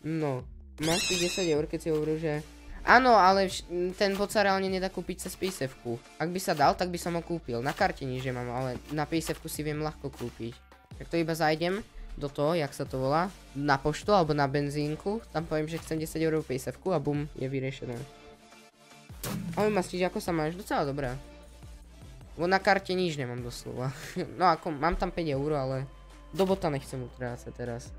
No, máš ty 10 eur, keď si hovoril, že... Áno, ale ten bod sa reálne nedá kúpiť cez PaySafeCard. Ak by sa dal, tak by som ho kúpil. Na karte nič nemám, ale na PaySafeCard si viem ľahko kúpiť. Tak to iba zajdem do toho, jak sa to volá, na poštu alebo na benzínku. Tam poviem, že chcem 10 eur PaySafeCard a bum, je vyriešené. Ahoj Mastič, ako sa máš? Docela dobré. Bo na karte nič nemám doslova. No ako, mám tam 5 eur, ale do bota nechcem utrácať teraz.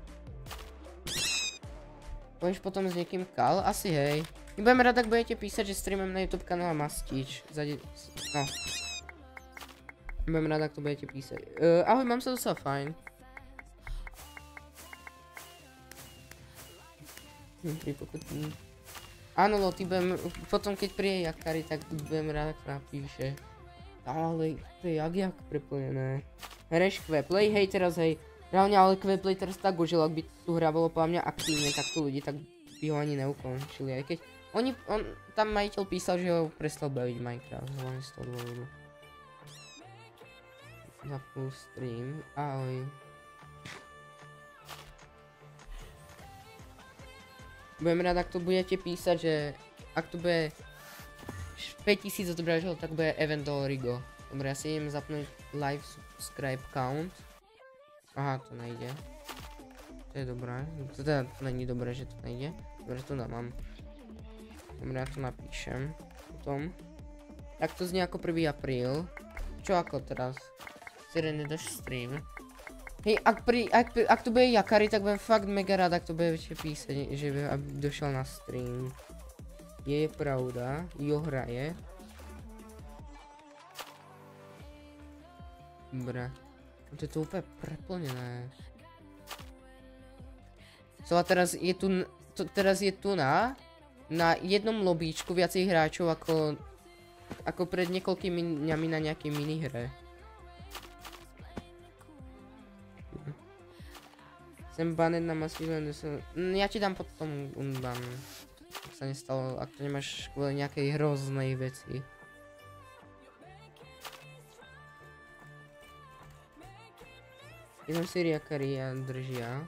Pôjdeš potom s niekým kal? Asi hej. Nebudem rád, ak budete písať, že streamujem na YouTube kanále Mastič. No. Nebudem rád, ak to budete písať. Ahoj, mám sa docela fajn. Áno, Loty, potom keď príde Jakari, tak budem rád, ak napíše. Ale to je jak preplnené. Hreš Qplay, hej teraz hej. Reálne ale Qplay teraz tak užil, ak by tu hra bolo podľa mňa aktívne, tak tu ľudí tak by ho ani neukončili. Aj keď on tam majiteľ písal, že ho prestal baviť Minecraft, hlavne z toho dôvodu. Zapnul stream, ahoj. Budem rád, ak to budete písať, že ak to bude Když 5000 to dodážel, tak bude event do Origo. Dobré, já si jim zapnu live subscribe count. Aha, to nejde. To je dobré, to teda není dobré, že to nejde. Dobré, to dám. Dobré, já to napíšem. Potom. Tak to zní jako 1. apríl. Čo jako teraz? Siri, nedáš stream? Hej, ak to bude Jakari, tak budem fakt mega rád, ak to bude ještě píseň, že by došel na stream. Je pravda, jo hraje. Dobré. To je to úplně preplněné. Co a teraz je tu, na jednom lobíčku viacej hráčov jako před několikými dňami na nějaký minihre. Jsem banet na Mastiče, já ti dám potom unban. Tak se nestalo, ak to nemáš kvůli nějaké hrozné věci. Jenom Siryakari a drží já.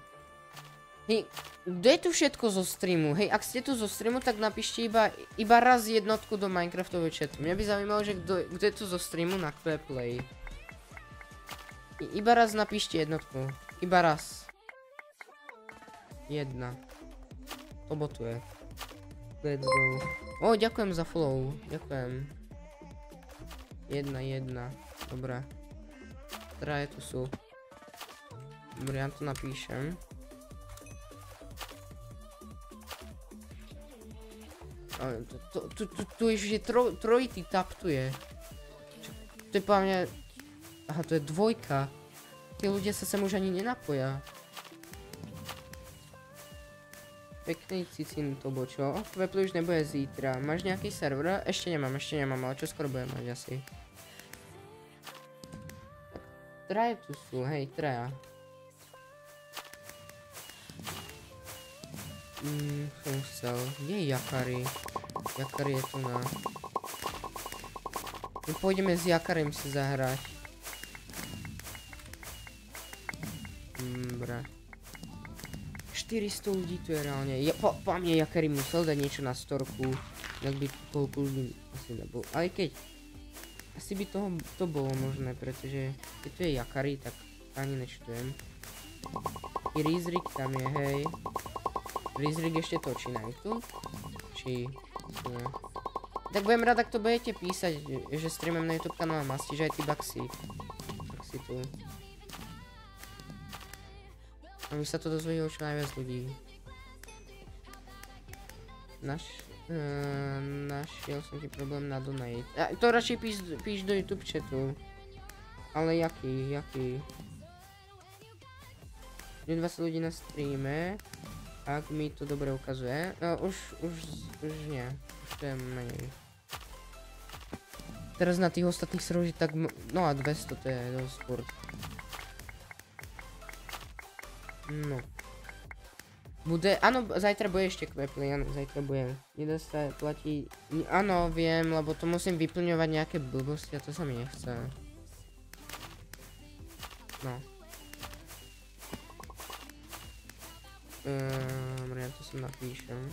Hej, kdo je tu všetko zo streamu? Hej, ak jste tu zo streamu, tak napište iba raz jednotku do Minecraftového chatu. Mě by zajímalo, že kdo je tu zo streamu na Qplay. Iba raz napište jednotku. Iba raz. Jedna. To botuje. Let's go. O, ďakujem za follow. Ďakujem. Jedna. Dobré. Traje tu jsou. Dobré, já to napíšem. Tu už je trojitý tap, tu je. To je po mně... Aha, to je dvojka. Ty lidé se sem už ani nenapojí. Pěkný cicín to bočo. Qplay už nebude zítra. Máš nějaký server? Ještě nemám, ale čo skoro bude mať asi. Traje tu jsou, hej, traja. Jsem chcel. Kde je Jakari? Jakari je tu na... My půjdeme s Jakarim si zahrát. Dobré. 400 lidí tu je reálně. Po mně Jakari musel dát něco na storku. Jak by tolik lidí asi nebyl. Ale keď... Asi by to bylo možné, protože... Keď tu je Jakari, tak ani nečtujem. I Rizrik tam je, hej. Rizrik ještě točí na YouTube? Či... Ne. Tak budem rád, jak to budete písať, že streamem na YouTube kanál Mastič, že aj ty Baxi tu. A my se to dozvědělo čo najviac lidí. Našel jsem ti problém na donate. To radši píš do YouTube chatu. Ale jaký? 20 lidí na streame. Ak mi to dobre ukazuje, no už nie, už to je menej. Teraz na tých ostatných serveroch je tak, no a 200 to je dosť furt. No. Bude, áno, zajtra bude ešte Qplay, áno, zajtra bude. Nedá sa platiť, áno, viem, lebo to musím vyplňovať nejaké blbosti a to sa mi nechce. No. Já to sem napíšem.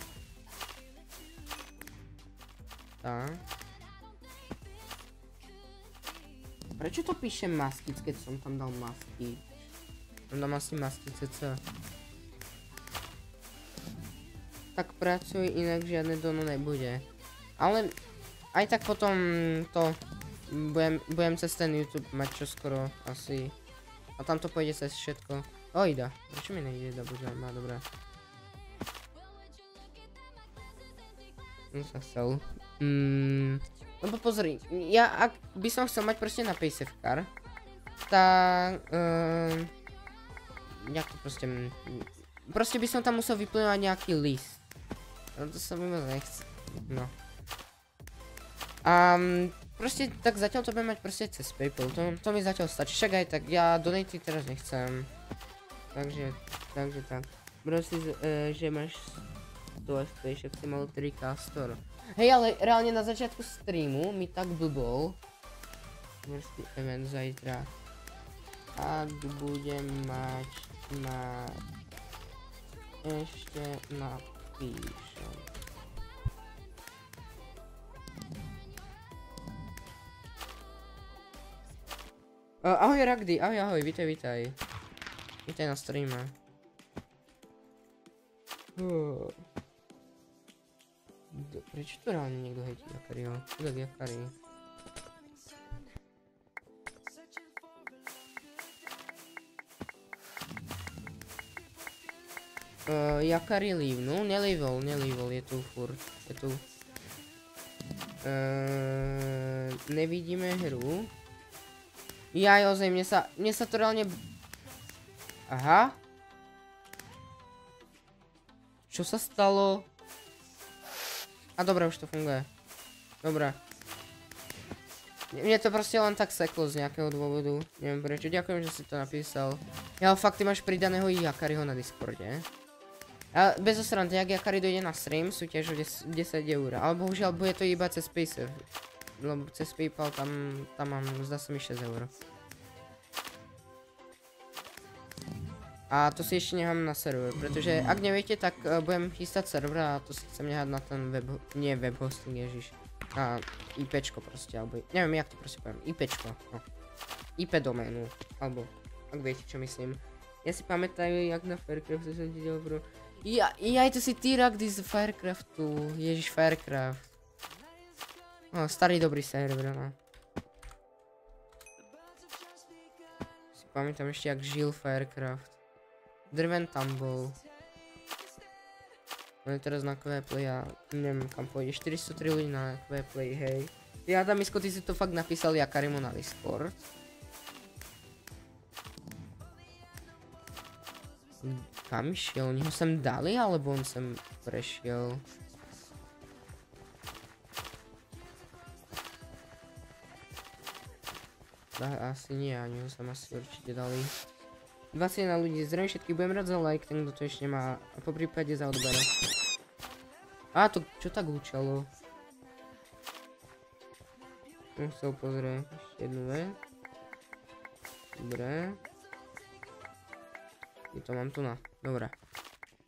Tak. Proč to píše Mastič, keď jsem tam dal Mastič? Tam dám asi Mastič CC. Tak pracuj, jinak žádné dono nebude. Ale aj tak potom to budem cez ten YouTube mať čo skoro asi. A tam to půjde cez všetko. Ojda, proč mi nejde da bože, má dobré. No jsem chcel. Lebo pozri, já ak by som chcel mať prostě na PaySafeCard, tak... Jak to prostě... Prostě by som tam musel vyplňovat nějaký list. No to se mi moc nechce. No. A... Prostě tak zatím to budeme mať prostě cez PayPal, to mi zatím stačí. Však aj tak, já donaty teraz nechcem. Takže tak. Prostě, že máš 100 FPS, že jsi mal 3K store. Hej, ale reálně na začátku streamu mi tak blbol. Vrstý event zajtra. A budem mať na... Ještě napíšem. Ahoj Ragdy, ahoj, vítaj. Vítaj na streame. Proč to reálně někdo hejtí Jakariho? To je Jakari. Jakari lívnu? Nelívol, je tu furt, je tu. Nevidíme hru. Jaj, ozaj, mne sa to reálne... Aha. Čo sa stalo? A dobré, už to funguje. Dobré. Mne to proste len tak seklo z nejakého dôvodu. Neviem prečo, ďakujem, že si to napísal. Ja, fakt, ty máš pridaného Jakariho na Discorde. A bez osrandy, jak Jakari dojde na stream, súťaž o 10 €. Ale bohužiaľ, bude to iba cez PaySafeCard. Lebo cez PayPal tam mám, zdá se mi 6 €. A to si ještě nechám na server, protože ak nevíte, tak budem chystat server a to si chcem nechat na ten web, nie web hosting, ježiš. Na IPčko prostě, alebo, nevím jak to prostě poviem, IPčko, no. IP doménu, alebo, ak viete čo myslím. Já si pamätajú, jak na Firecraft jsem dělal, bro. Jaj, to si ty Ragdy z Firecraftu, ježiš Firecraft. No, starý dobrý server, no. Si pamätám ještě jak žil Firecraft. Drven tam bol. On je teraz na Qplay a nevím kam půjde, 403 lidí na Qplay, hej. Já tam Misko, ty si to fakt napísal Jakarimu na Discord. Kam šel? Oni ho sem dali, alebo on sem prešel? Asi nie, ani ho sem asi určite dali. 21 ľudí, zdravím všetkých, budem rád za like, ten kto to ešte má, a po prípade za odber. Á, to čo tak húčalo? Musel pozrieť ešte jednu vec. Dobre. Je to mám tu na, dobre.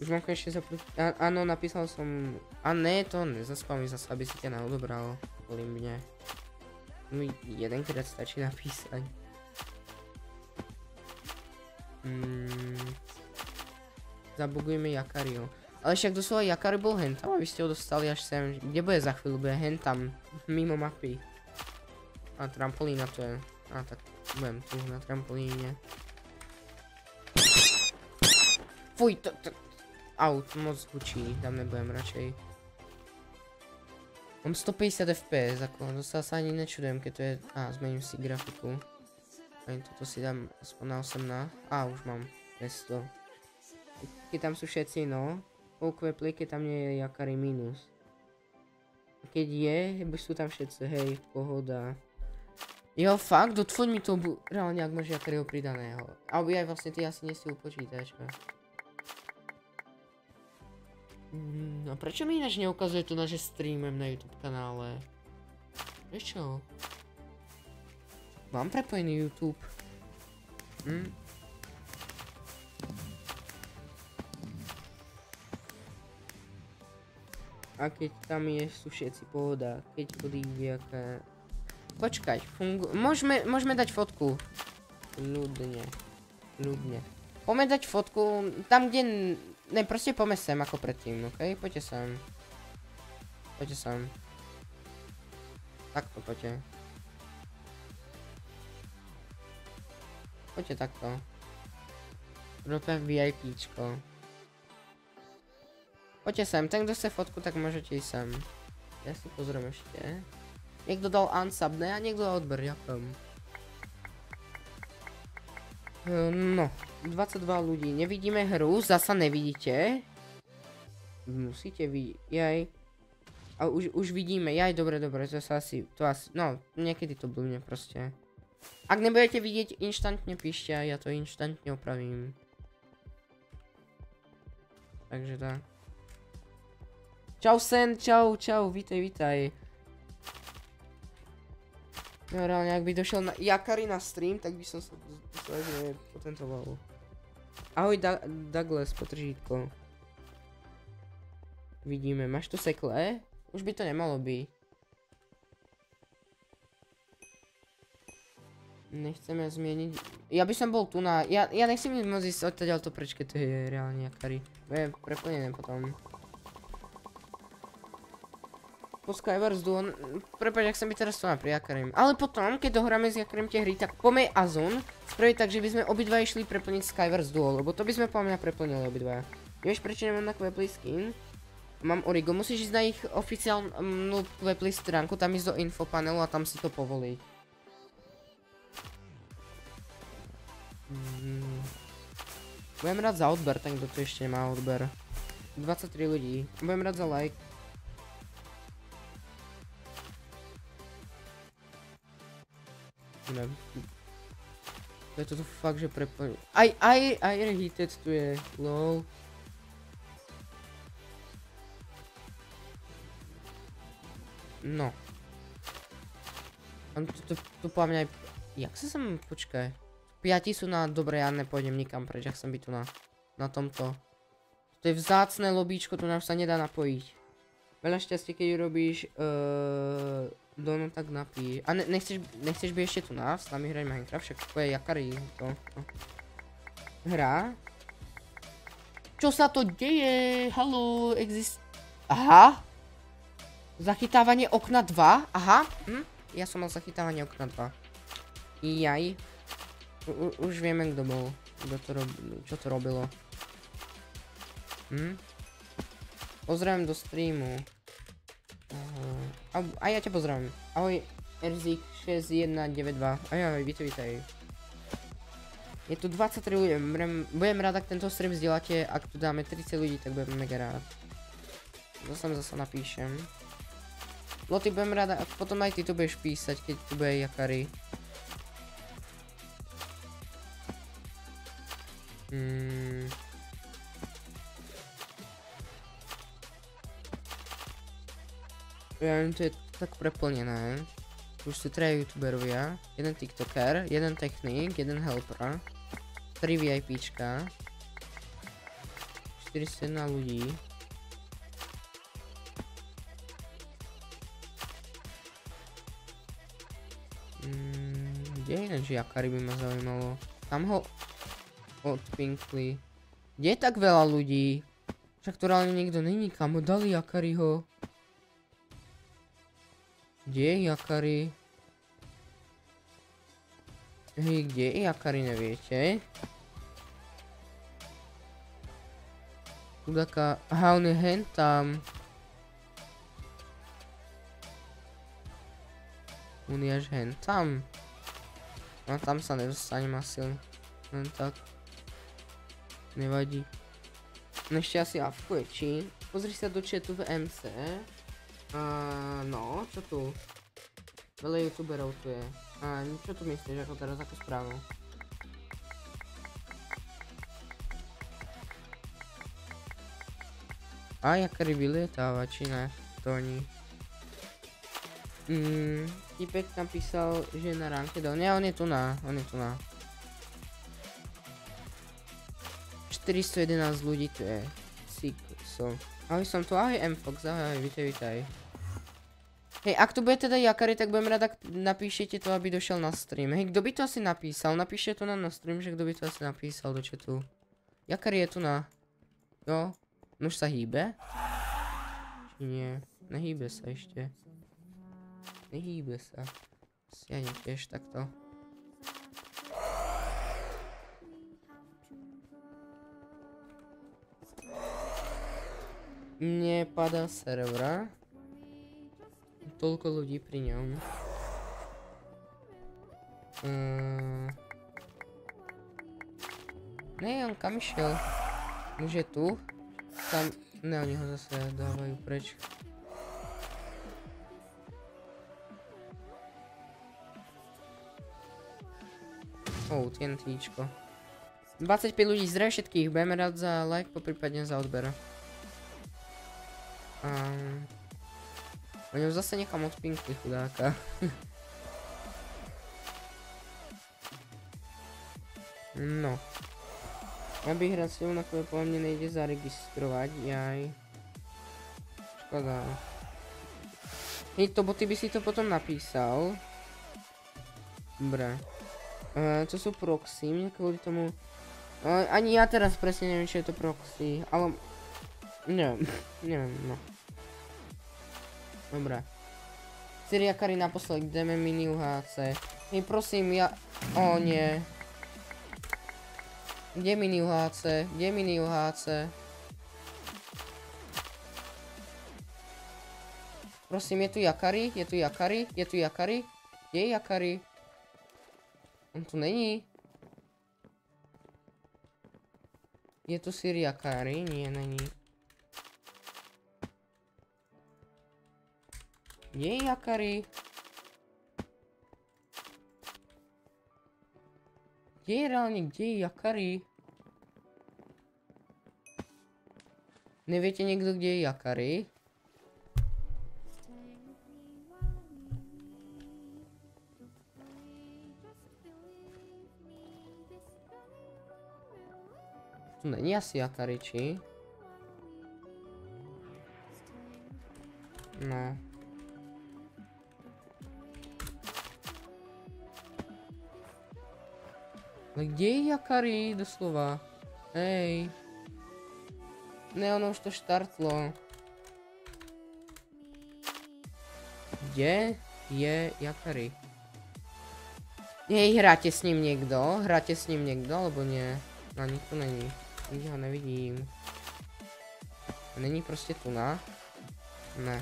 Už mám konečne zapnúť, áno, napísal som, a ne, to nezaspamím zase, aby si ťa naodobral, kvôli mne. No jedenkrát stačí napísať. Zabugujeme Jakariho. Ale však doslova Jakari bol hentam, aby ste ho dostali až sem. Kde bude za chvíľu? Bude hentam. Mimo mapy. A trampolína to je. A tak budem tu na trampolíne. Fuj, to... Au, moc zvučí. Tam nebudem radšej. Mám 150 fps, ako dostal sa ani nečudujem, keď to je... Á, zmením si grafiku. Ani toto si dám aspoň na 18. Á, už mám 200. Keď tam sú všetci, no. Po Qplay, keď tam nie je Jakari minus. A keď je, sú tam všetci, hej, pohoda. Jo, fakt, dotvoň mi to reálne, ak máš Jakariho pridaného. Alebo aj vlastne ty asi nie si u počítačka. A prečo mi ináč neukazuje to naše streamem na YouTube kanále? Prečo? Mám prepojený YouTube? A keď tam je, sú všetci pohoda. Keď odíde aká... Počkaj, môžeme dať fotku. Ľudne. Poďme dať fotku tam, kde... Ne, proste poďme sem ako predtým, okej? Poďte sem. Poďte sem. Takto poďte. Poďte takto. Rope VIPčko. Poďte sem, ten kto chce fotku, tak môžete ísť sem. Ja si pozriem ešte. Niekto dal unsub, ne? A niekto dal odber, ďakujem. No, 22 ľudí, nevidíme hru, zasa nevidíte. Musíte vidieť, jaj. A už vidíme, jaj, dobre, to asi, no, niekedy to blbne proste. Ak nebudete vidieť, inštantne píšte a ja to inštantne opravím. Takže tak. Čau sen, čau, vítaj. No reálne, ak by došiel na Jakari na stream, tak by som sa dosledne potentoval. Ahoj Douglas, potržítko. Vidíme, máš tu sekle? Už by to nemalo byť. Nechceme změnit. Ja by som bol tu na... Ja nechcem nic moc ísť odtiaľ to preč, keď to je reálne Jakari. Bude preplnené potom. Po Skyverse duo, prepáč, ak som by teraz to na pri Jakarim. Ale potom, keď dohráme s Jakarim tie hry, tak poďme Azun spraviť tak, že by sme obidva išli preplniť Skyverse duo, lebo to by sme po mňa preplnili obidva. Vieš, prečo nemám na Qplay skin? Mám Origo, musíš ísť na ich oficiálnu Qplay stránku, tam ísť do infopanelu a tam si to povolí. Budem rád za odber, tak kto tu ešte nemá odber. 23 ľudí, budem rád za like. Ne. To je toto fakt, že preplnil. Aj reheated tu je, lol. No. Tam to po mňa aj... Jak sa sem, počkaj. 5 sú na, dobre, ja nepôjdem nikam preč, ak som by tu na tomto. To je vzácne lobíčko, tu nám sa nedá napojiť. Veľa šťastie, keď urobíš... Dono, tak napíš. A nechceš by ešte tu nás? S nami hrať Minecraft, však to je Jakari. Hra. Čo sa to deje? Haló, exist... Aha. Zachytávanie okna 2? Aha. Ja som mal zachytávanie okna 2. Jaj. Už vieme, kto bol. Čo to robilo. Pozdravím do streamu. A ja ťa pozdravím. Ahoj, RTX 4070. Ahoj, vítaj. Je tu 23 ľudí, budem rád, ak tento stream vzdielate, ak tu dáme 30 ľudí, tak budem mega rád. To som zase napíšem. Loty, budem rád, ak potom aj ty tu budeš písať, keď tu bude Jakari. Ja neviem, to je tak preplnené. Už sú 3 youtuberovia, jeden tiktoker, jeden technik, jeden helper, 3 VIPčka, 41 ľudí. Kde je ináč Jakari, by ma zaujímalo? Tam ho odpinkli. Kde je tak veľa ľudí? Však to reálne niekto není, kam ho dali Jakariho. Kde je Jakari? Hej, kde je Jakari, neviete? Kudáka... Aha, on je hen tam. On je až hen tam. No tam sa nedostanem asi len tak. Nevadí. Ešte asi afkuje, či? Pozri sa do chatu v MC. No, čo tu? Veľa youtuberov tu je. Čo tu myslíš, ako teraz, ako správu? Jakari vylietáva, či ne? To oni. Týpek napísal, že je na ranke dal. Nie, on je tu na, 411 ľudí tu je. Sick, so. Ahoj, som tu, ahoj Mfox, ahoj, vítaj. Hej, ak tu bude teda Jakari, tak budem rád, ak napíšete to, aby došel na stream. Hej, kdo by to asi napísal? Napíšte to na stream, že kdo by to asi napísal do chatu. Jakari je tu na... Jo? On už sa hýbe? Či nie? Nehýbe sa ešte. Nehýbe sa. Si ani tiež takto. Mne padá servera. Toľko ľudí pri ňom. Ne, on kam išiel? Už je tu. Tam, ne, oni ho zase dávajú preč. Ou, TNTčko. 25 ľudí, zdravím všetkých, budem rád za like, poprípadne za odber. Oni ho zase někam odpinkli, chudáka. No. Já bych hrad si na po mně nejde zaregistrovat, jaj. Škoda. Hej, to boty by si to potom napísal. Dobré. co sú proxy, mne kvôli tomu, ani ja teraz presne neviem, čo je to proxy, ale neviem, neviem, no. Dobre. Siryakari naposled, jdeme mini UHC. My prosím, ja... O nie. Kde mini UHC? Kde mini UHC? Prosím, je tu Jakari? Je tu Jakari? Je tu Jakari? Kde je Jakari? On tu není. Je tu Siryakari? Nie, není. Kde je Jakari? Kde je reálně, kde je Jakari? Nevíte někdo, kde je Jakari? Tu není asi Jakari, či? Ne. Ale kde je Jakari, doslova? Hej. Ne, ono už to štartlo. Kde je Jakari? Hej, hráte s ním někdo? Hráte s ním někdo, alebo ne? No, nikdo není. Nikdy ho nevidím. Není prostě tu, na? Ne.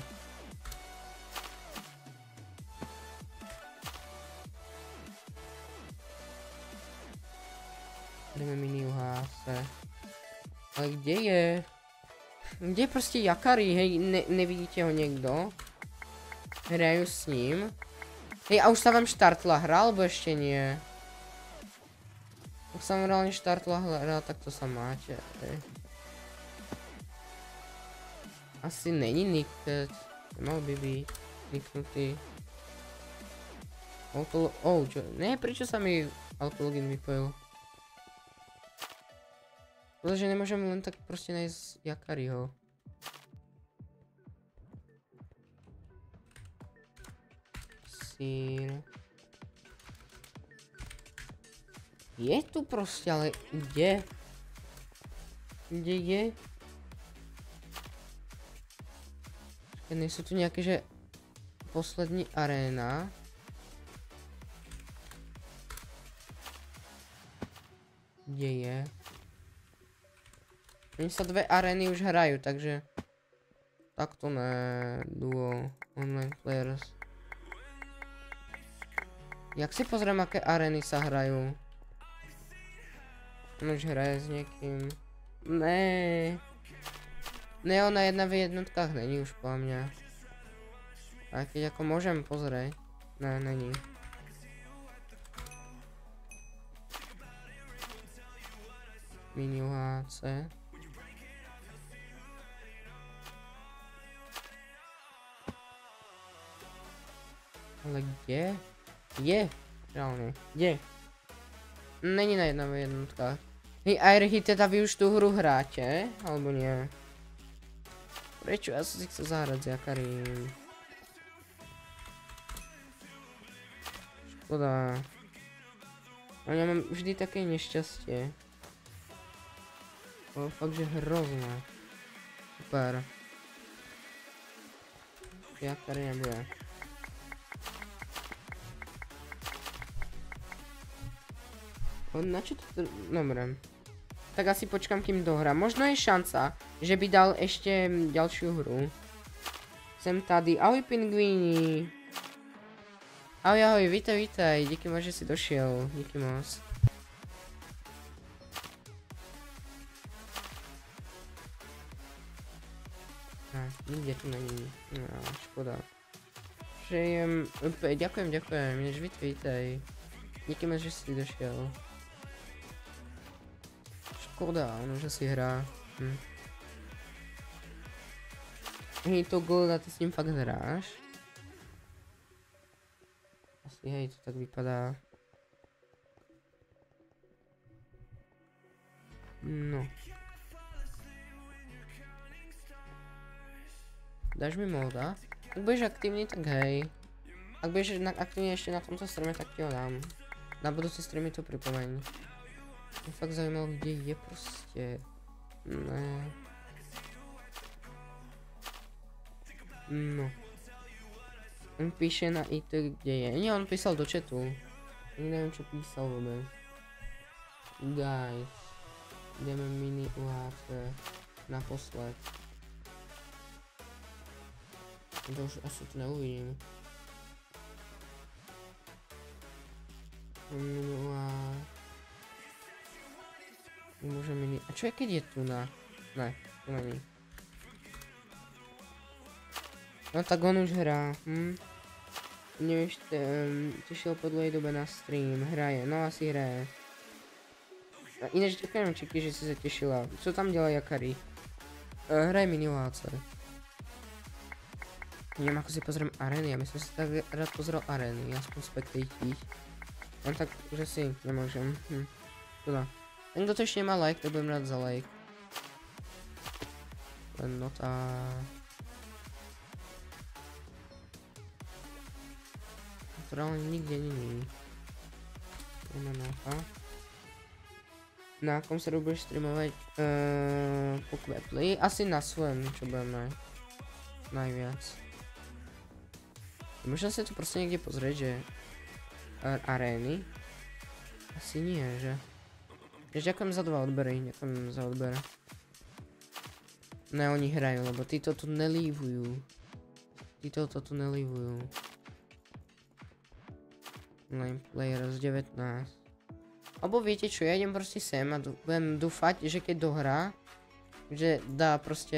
Jdeme mini UHC. Ale kde je? Kde je prostě Jakari? Hej, nevidíte ho někdo? Hraju s ním. Hej, a už se vám štartla hra, alebo ještě nie? Už jsem reálně štartla hra, tak to se máte. Hej. Asi není niktet. Nemal by být niknutý. Oh, čo? Ne, prečo sa mi autologin vypojil? Protože nemůžeme jen tak prostě najít Jakariho. Sýr. Je tu prostě, ale kde? Kde je? Čekaj, nejsou tu nějaké, že... Poslední arena. Kde je? Oni sa dve arény už hrajú, takže... Takto ne... Duo... Online players... Jak si pozriem, aké arény sa hrajú? On už hraje s niekým... Né. Ne, ona jedna v jednotkách není už po mňa. A keď ako môžem pozrieť... Ne, není. Mini UHC. Ale kde? Kde? Reálně, kde? Není na jednom jednotkách. Hej, Airhiteta, vy už tu hru hráte? Alebo nie? Prečo? Ja som si chcel zahrať s Jakarim. Škoda. Ale ja mám vždy také nešťastie. To fakt, že hrozné. Super. Jakari nebude. Na čo to... Dobre. Tak asi počkám, kým dohra. Možno je šanca, že by dal ešte ďalšiu hru. Sem tady. Ahoj, pingvíni. Ahoj, ahoj, vítaj, vítaj. Díky moc, že si došiel. Díky moc. Ne, nikde tu není. No, škoda. Přejem... Ďakujem, ďakujem. Než vítaj. Díky moc, že jsi došel. Škoda, on už asi hrá. Hm. Hej, to Golda, ty s ním fakt hráš? Asi hej, to tak vypadá. No. Dáš mi molda? Ak budeš aktivní, tak hej. Ak budeš aktivní ještě na tomto streamu, tak ti ho dám. Na budoucí streamy to připomeň. Mě fakt zajímalo, kde je prostě. Ne. No. On píše na IT, kde je. Ne, on písal do chatu. Nevím, co písal vůbec. Guys. Jdeme mini UHC. Naposled. To už asi to neuvidím. Můžeme mini... A čo je, keď je tu na... Ne, to není. No tak on už hrá, hm? Mě už těšil po dlouhé době na stream, hraje, no asi hraje. A jinak děkujeme Čeky, že jsi se těšila. Co tam dělá Jakari? Hraje mini UAC. Nevím, jako si pozrám areny, já myslím, že si tak rád pozrel areny, aspoň spectatí. On tak už asi nemůžem, hm. Toda. Ten, kdo to ještě nemá like, to budem rád za like. Len nota. Právě nikde není. Na kom se budeš streamovat po Qplay? Asi na svém, co budeme najviac. Možná se to prostě někde pozřít, že arény? Asi nie, že? Ďakujem za 2 odbery, ďakujem za odber. Ne, oni hrajú, lebo títo tu nelívujú. Títo to tu nelívujú. Online players 19. Abo viete čo, ja idem proste sem a budem dúfať, že keď dohrá, že dá proste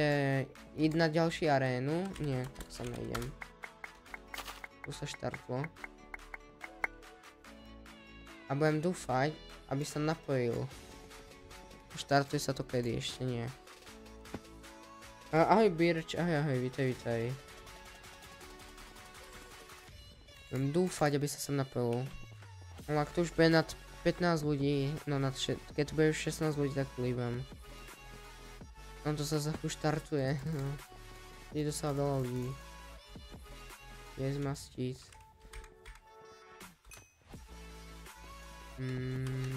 ísť na ďalší arénu. Nie, tak sa nejdem. Tu sa štartlo. A budem dúfať, aby sa napojil. Štartuje sa to kedy, ešte nie. Ahoj Birč, ahoj, ahoj, vítaj, vítaj. Budem dúfať, aby sa sem napojil. No ak tu už bude nad 15 ľudí, no nad keď tu bude už 16 ľudí, tak líbam. No to sa zase štartuje. Je to sa veľa ľudí. Je z Mastič.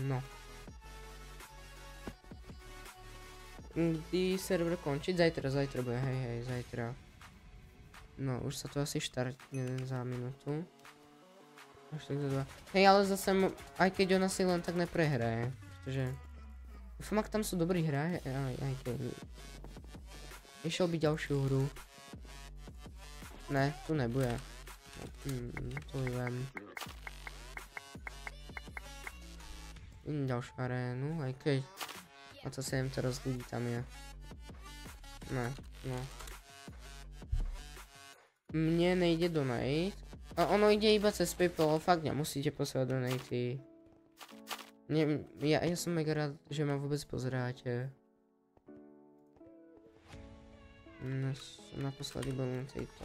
No. Kdy server končí? Zajtra, zajtra bude, hej, hej, zajtra. No, už sa to asi štartne za minútu. Až tak za 2. Hej, ale zase, aj keď ona si len tak neprehraje, pretože... Fakt tam sú dobrí hráči, aj keď... Išiel by ďalšiu hru. Ne, tu nebude. To viem. Ďalšiu arénu, aj keď... A co se jim to rozlíbí, tam je. Ne, no. Mně nejde donate. A ono jde iba cez PayPal, fakt nemusíte poslat donaty. Já jsem mega rád, že ma vůbec pozráte. Naposledy budeme tejto.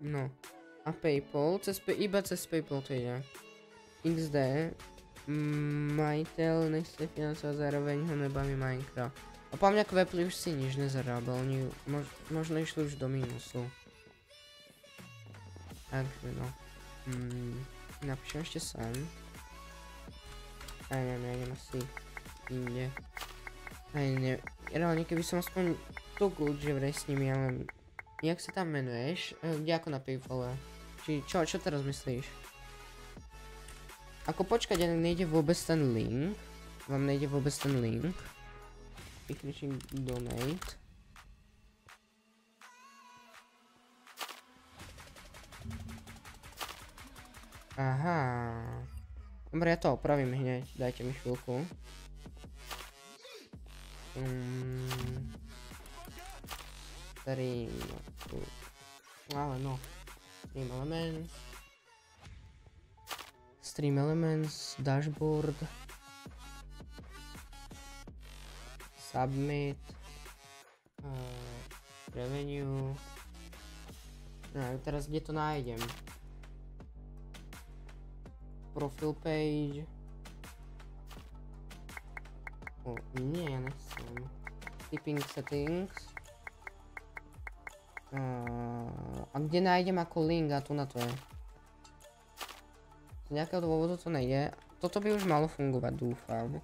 No. A PayPal, iba cez PayPal to jde. XD. Majitel nechce financovat, zároveň ho nebaví Minecraft. A po mňa Qplay už si nič nezarábal, oni možno išli už do minusu. Takže no. Napíšem ešte sem. Aj neviem, ja idem asi inde. Aj neviem, reálne keby som aspoň tu kľúč, že vrej s nimi, ale... Jak se tam jmenuješ? Kde jako na PayPale? Či čo teraz myslíš? Ako počkať, jak nejde vůbec ten link. Vám nejde vůbec ten link. Vyklíčím donate. Aha. Dobre, já to opravím hned. Dajte mi chvilku. Stream, ale no, Stream Elements, Dashboard, Submit, Revenue, no teraz kde to nájdem, Profile Page, o nie, ja nechcem, Tipping Settings, A kde nájdem ako link a tu na to je? Z nejakého dôvodu to nejde. Toto by už malo fungovať, dúfam.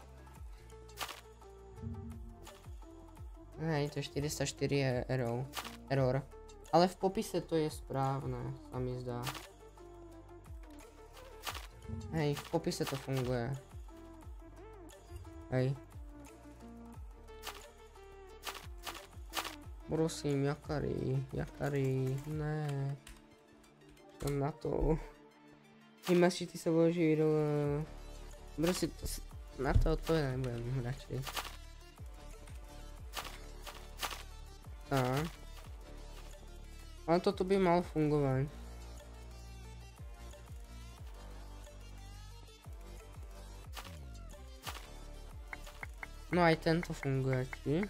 Hej, to je 404 error. Ale v popise to je správne, sa mi zdá. Hej, v popise to funguje. Hej. Prosím, Jakari, ne. Jsem na to. Ty Mastič, ty se boží do... Prosím, na to nebudem radši. Tak. Ale toto by malo fungovat. No a i tento funguje, či?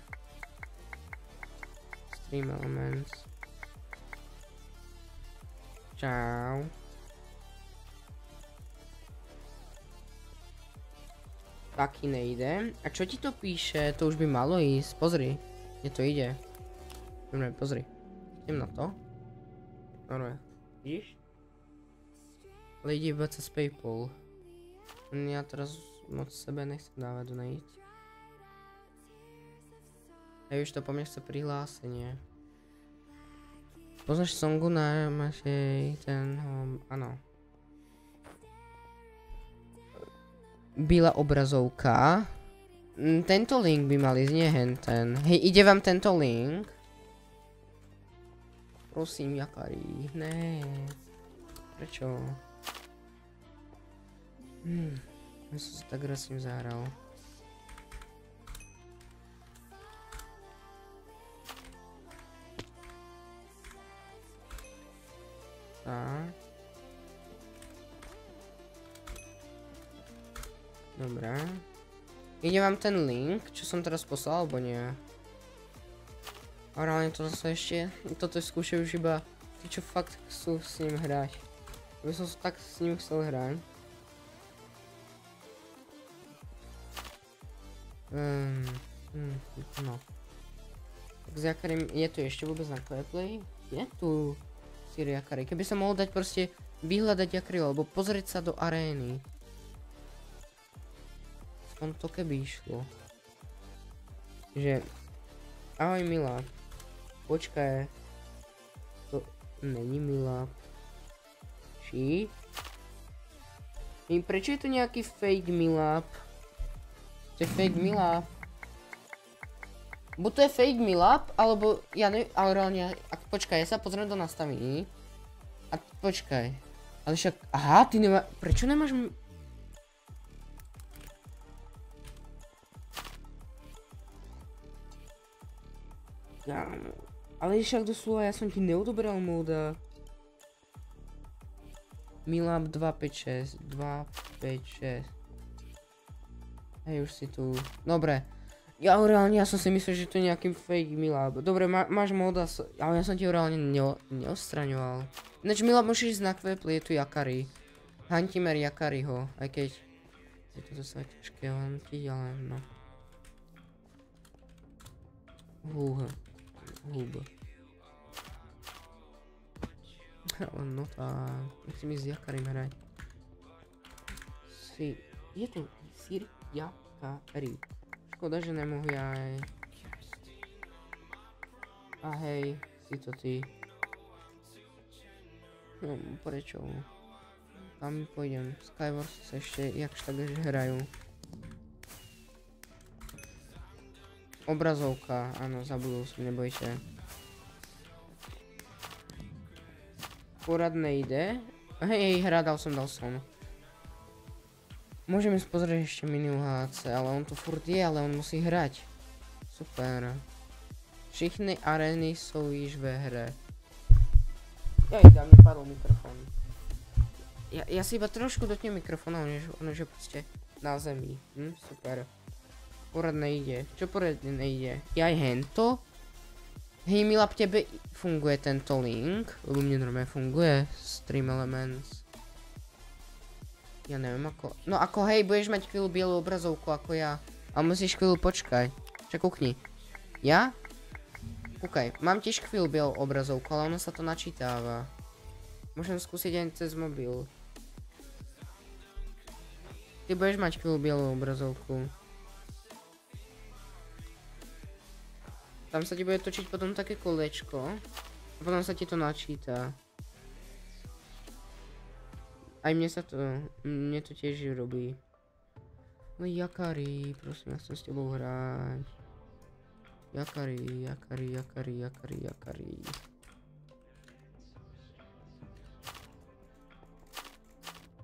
Stream Elements. Čau. Taky nejde. A čo ti to píše? To už by malo jít. Pozri. Mně to jde. Dobré, pozri. Jdem na to. Dobré. Vidíš? Lidi vs PayPal. Já teraz moc sebe nechci dávat najít. Hej, už to po mně chce prihlásenie. Poznáš songu na našej ten... ano. Bílá obrazovka. Tento link by mal ísť, nie henten. Hej, ide vám tento link? Prosím, Jakari. Ne. Prečo? Ja som sa tak raz s ním zahral. Tak. Dobrá. Ide vám ten link, čo som teraz poslal, alebo nie? A reálne to zase ešte, toto skúšajú už iba tí, čo fakt chcú s ním hrať. Ja som sa tak s ním chcel hrať. No. Tak s Jakarim, je tu ešte vôbec na Qplay? Je tu. Siryakari. Keby som mohol dať proste vyhľadať Jakariho, alebo pozrieť sa do arény. On to keby išlo. Že... Ahoj milá. Počkaj. To není milá. Či? Prečo je to nejaký fake miláp? To je fake miláp. Buď to je fake miláp, alebo ja neviem, ale reálne, počkaj, ja sa pozriem do nastavení. A počkaj, ale však, aha, ty nemáš, prečo nemáš? Ja, ale však doslova, ja som ti neodoberal móda. Miláp 256. Hej, už si tu, dobre. Ja reálne, ja som si myslel, že to je nejaký fake milab. Dobre, máš moda, ale ja som ti ho reálne neostraňoval. Ináč milab môžeš ísť na Qplay, je tu Jakari. Huntimer Jakariho, aj keď... Je to zase ťažké huntiť, ale no. Ale no tá... Musím ísť s Jakarim hrať. Je to Siryakari. Škoda, že nemohu aj. A hej, si to ty. No, prečo? Tam pôjdem. Skywars sa ešte jakž tak hrajú. Obrazovka, áno, zabudol som, nebojte. Poradne ide. Hej, hradal som, dal som. Môžeme si pozrieť ešte mini UHC, ale on tu furt je, ale on musí hrať. Super. Všechny arény sú již ve hre. Jaj, tam mi padl mikrofon. Ja si iba trošku dotnem mikrofónu, on už je proste na zemi. Super. Poradne ide. Čo poradne nejde? Jaj, hento? Hej, milab, tebe funguje tento link? Lebo mne normálne funguje. Stream Elements. Ja neviem ako, no ako hej, budeš mať chvíľu bielú obrazovku ako ja. A musíš chvíľu počkaj. Čak kúkni. Ja? Kúkaj, mám tiež chvíľu bielú obrazovku, ale ono sa to načítava. Môžem skúsiť aj cez mobil. Ty budeš mať chvíľu bielú obrazovku. Tam sa ti bude točiť potom také kolečko a potom sa ti to načíta. Aj mne to tiež robí. No Jakari, prosím, ja chcem s tebou hrať. Jakari.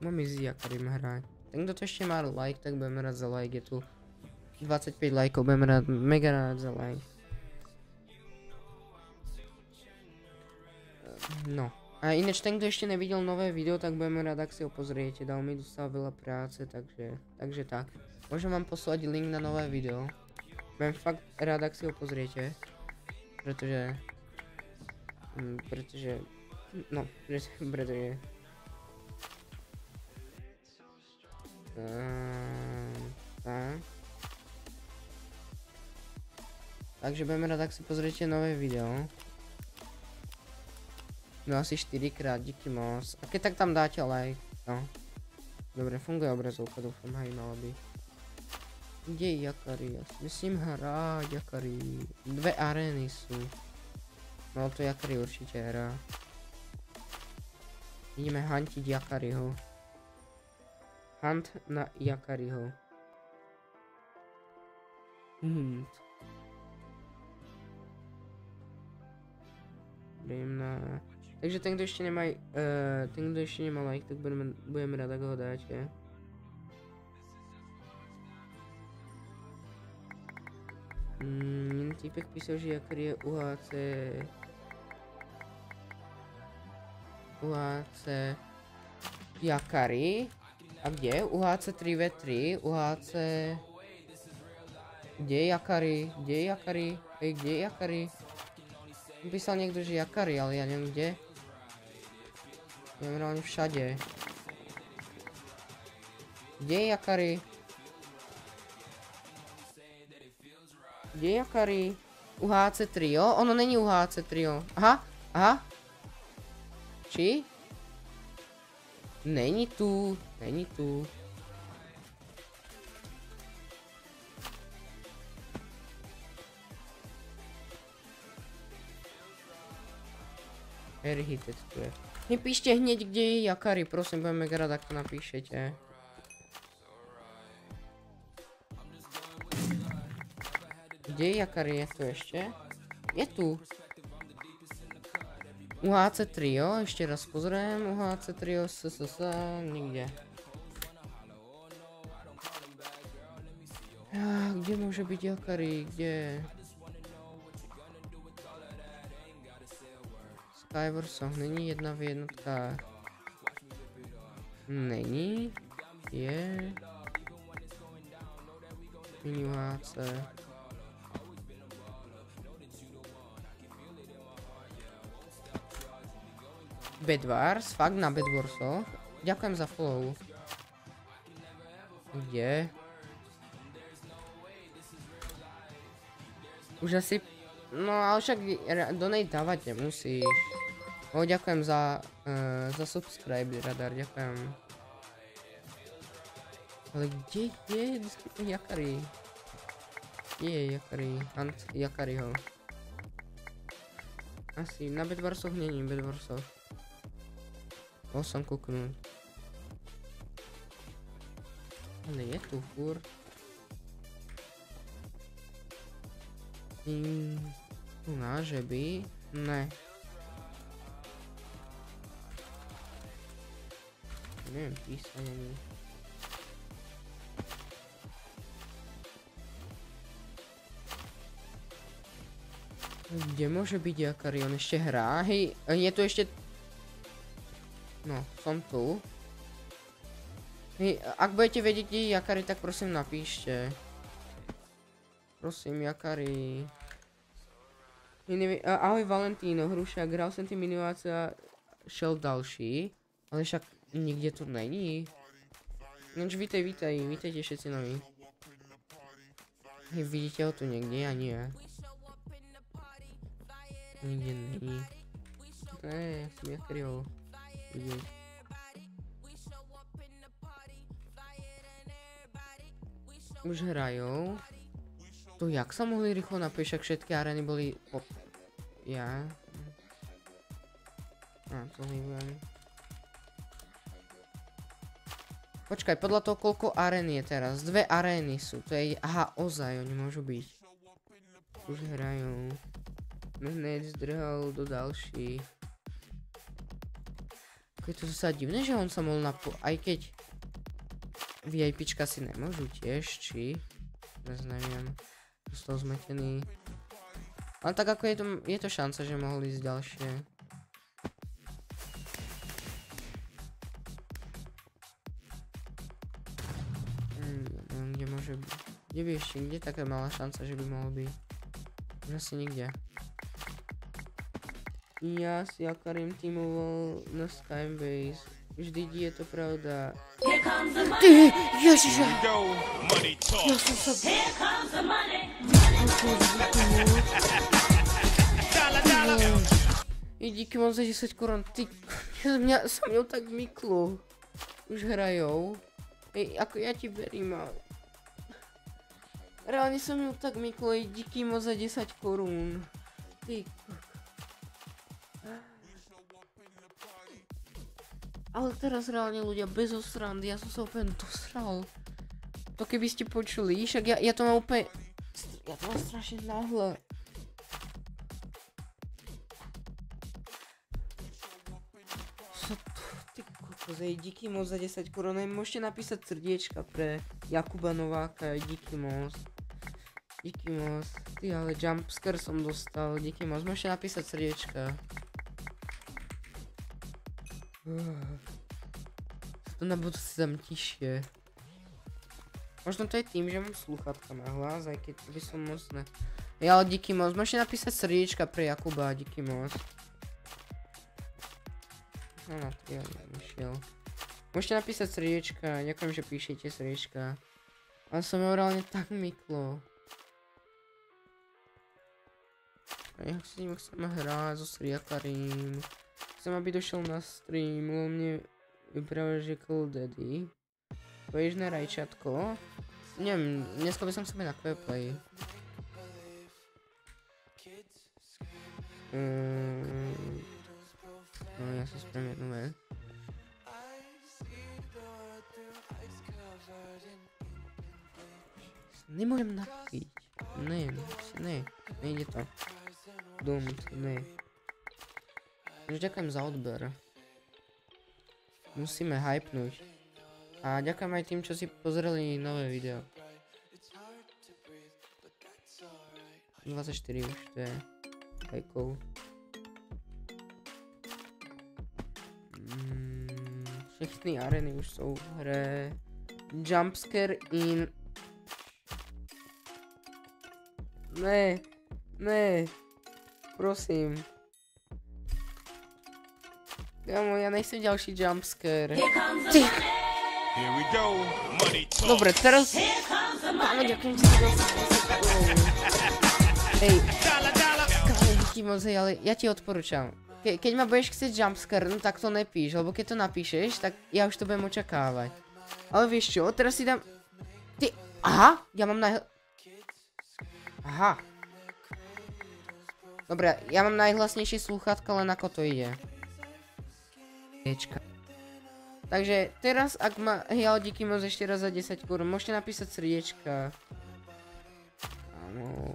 Mám ísť s Jakarim hrať. Tak kto to ešte má like, tak budem rád za like. Je tu 25 lajkov, budem rád, mega rád za like. No, a ináč ten, kto ešte nevidel nové video, tak budeme rád, ak si ho pozriete. Dal mi dostal veľa práce, takže tak. Môžem vám poslať link na nové video. Budem fakt rád, ak si ho pozriete. Pretože... Tak. Takže budeme rád, ak si pozriete nové video. No asi 4x, díky moc. A keď tak tam dáte like, no. Dobre, funguje obrazovka, doufám, hej, mala by. Kde je Jakari? Ja myslím hra, Jakari. Dve arény sú. No to Jakari určitě hra. Ideme hantiť Jakariho. Hunt na Jakariho. Takže ten, kdo ještě nemá, like, tak budeme rád, jak ho dáte. Jen týpek písal, že Jakari je UHC Jakari. A kde je? UHC 3v3, UHC... Kde je Jakari? Kde je Jakari? Ej, kde je Jakari? Písal někdo, že Jakari, ale já nevím kde. Nevím všade. Kde je Jakari? Kde je Jakari? UHC trio? Ono není UHC trio. Aha. Či? Není tu. Erhitet tu je. Nepíšte hneď, kde je Jakari, prosím, budeme rád, ak to napíšete. Kde je Jakari, je tu ještě? Je tu. UHC trio, ještě raz pozriem, UHC trio, nikde. Kde může být Jakari, kde? Skyverse není 1v1. Není. Je. UHC. Bedwars, fakt na Bedwarsoch. Ďakujem za follow. Kde? Už asi... No ale však donate dávať nemusíš. O, ďakujem za subscribe, radar, ďakujem. Ale kde je Jakari? Kde je Jakari? Hunt Jakariho. Asi, na Bedwarsoch není, Bedwarsoch. O, som kuknul. Ale je tu furt. Tu na, že by? Ne. Neviem písať ani. Kde môže byť Jakari? On ešte hrá? Hej, je tu ešte... No, som tu. Hej, ak budete vedieť, kde je Jakari, tak prosím napíšte. Prosím, Jakari. Ahoj Valentino, Hrušák, hral jsem ty minimáce a šel další, ale však nikde tu není. Noč vítejte všetci noví. Vidíte ho tu někde, ani je. Nikdy není. To je směr, který ho vidím. Už hrajou. To jak sa mohli rýchlo napíš, ak všetky arény boli pop... Ja... A to neviem. Počkaj, podľa toho koľko arén je teraz? 2 arény sú, to je... Aha, ozaj, oni môžu byť. Už hrajú. Hned zdrhol do dalších. Keď to sa divné, že on sa mohol napo... Aj keď... VIPčka si nemôžu tiež, či... Neviem. Z toho zmetený. Ale tak ako je to, je to šanca, že mohli ísť ďalšie. Neviem, kde môže byť. Kde by ešte, kde taká malá šanca, že by mohol byť? Asi nikde. Ja s Siryakarim tímoval na Skyverse. Vždyť je to pravda. Ty, ježiša! Ja som sa... I díky moc za 10 korun, ty... Mňa sa mňou tak myklo. Už hrajou. Ej, ako ja ti verím, ale... Reálne sa mňou tak myklo, i díky moc za 10 korun. Ty... Ale teraz reálne ľudia bez osrandy, ja som sa úplne dosral. To keby ste počuli, však ja to mám úplne... Ja to mám strašne náhle. Ty kokozej, díky moc za 10 korun. Môžete napísať srdiečka pre Jakuba Nováka, díky moc. Díky moc. Ty ale jumpscare som dostal, díky moc. Môžete napísať srdiečka. To na budúci tam tišie. Možno to je tým, že mám slúchatka na hlas, aj keď by som moc ne... Ja, ale díky moc, môžete napísať srdiečka pre Jakuba, díky moc. No na to ja nevyšiel. Môžete napísať srdiečka, ďakujem, že píšete srdiečka. Ale som morálne tak myklo. A jak si nimi chceme hrať so Siryakarim. Chcem, aby došel na stream, lebo mne vypravil, že Call Daddy. Pojíš na rajčatko? Neviem, dneska by som sa na Qplay. No ja si spravím jednu vec. Nemôžem napiť. Ne, nejde to. Domut, ne. Ďakujem za odber. Musíme hypnúť. A ďakujem aj tým, čo si pozreli nové video. 24 už to je lajkov. Všechny areny už sú v hre. Jumpscare in... Ne. Prosím. Kámo, ja nechcem ďalší jumpscare. Ty! Dobre, teraz... Kámo, ďakujem si za to. Ej. Kámo, díky moc, hej, ale ja ti odporúčam. Keď ma budeš chcieť jumpscare, no tak to nepíš, lebo keď to napíšeš, tak ja už to budem očakávať. Ale vieš čo, teraz si dám... Ty... Aha! Ja mám na... Aha. Dobre, ja mám najhlasnejšie slúchatka, len ako to ide. Srdiečka. Takže teraz, ak ma... Hej, ale díky moc ešte raz za 10 korun. Môžete napísať srdiečka. Áno.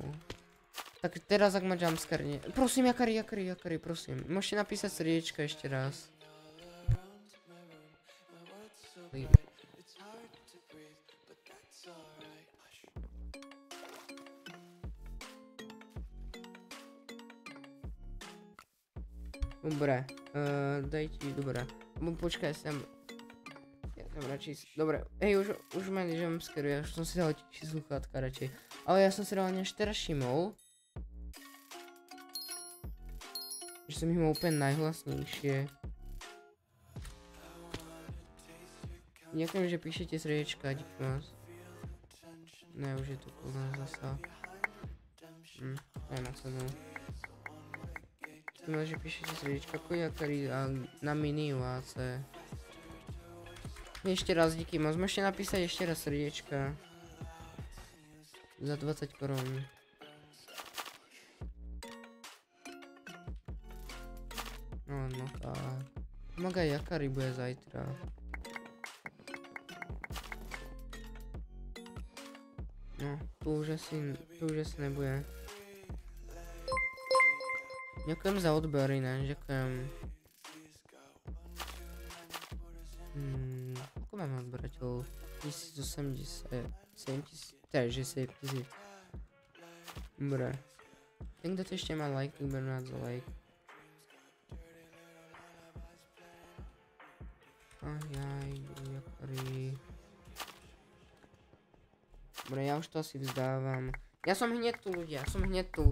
Tak teraz, ak ma jumpscare nie... Prosím, Siryakari, prosím. Môžete napísať srdiečka ešte raz. Dobre, dajte, dobre. Počkaj, ja tam radšej, dobre, hej, už ma jumpscare, ja už som si dal tichšie sluchátka radšej. Ale ja som si dal než teraz všimol, že som ich mal úplne najhlasnejšie. Ďakujem, že píšete srdiečka, díky vás. Ne, už je to kolná zasa. Aj na cenu. No, že píšete srdíčka Siryakari na miniláce. Ještě raz díky moc, můžete napísat ještě raz srdíčka. Za 20 korun. No, no a Maga jaká ryba zajtra. No, tu už asi nebude. Děkujem za odběry, ne? Děkujem. Kolik mám odběratelů? 1080, 7000, takže 7000. Dobré. Ten, kdo to ještě má like, tak beru rád za like. Ajaj, dobré, já už to asi vzdávám. Já jsem hned tu, lidi, já jsem hned tu.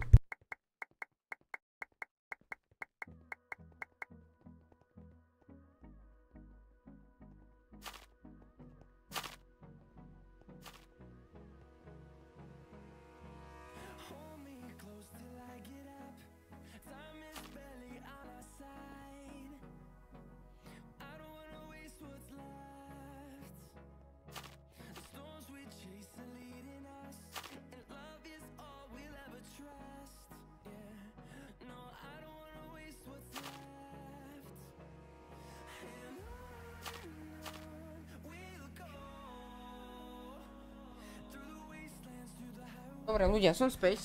Dobre ľudia, som späť.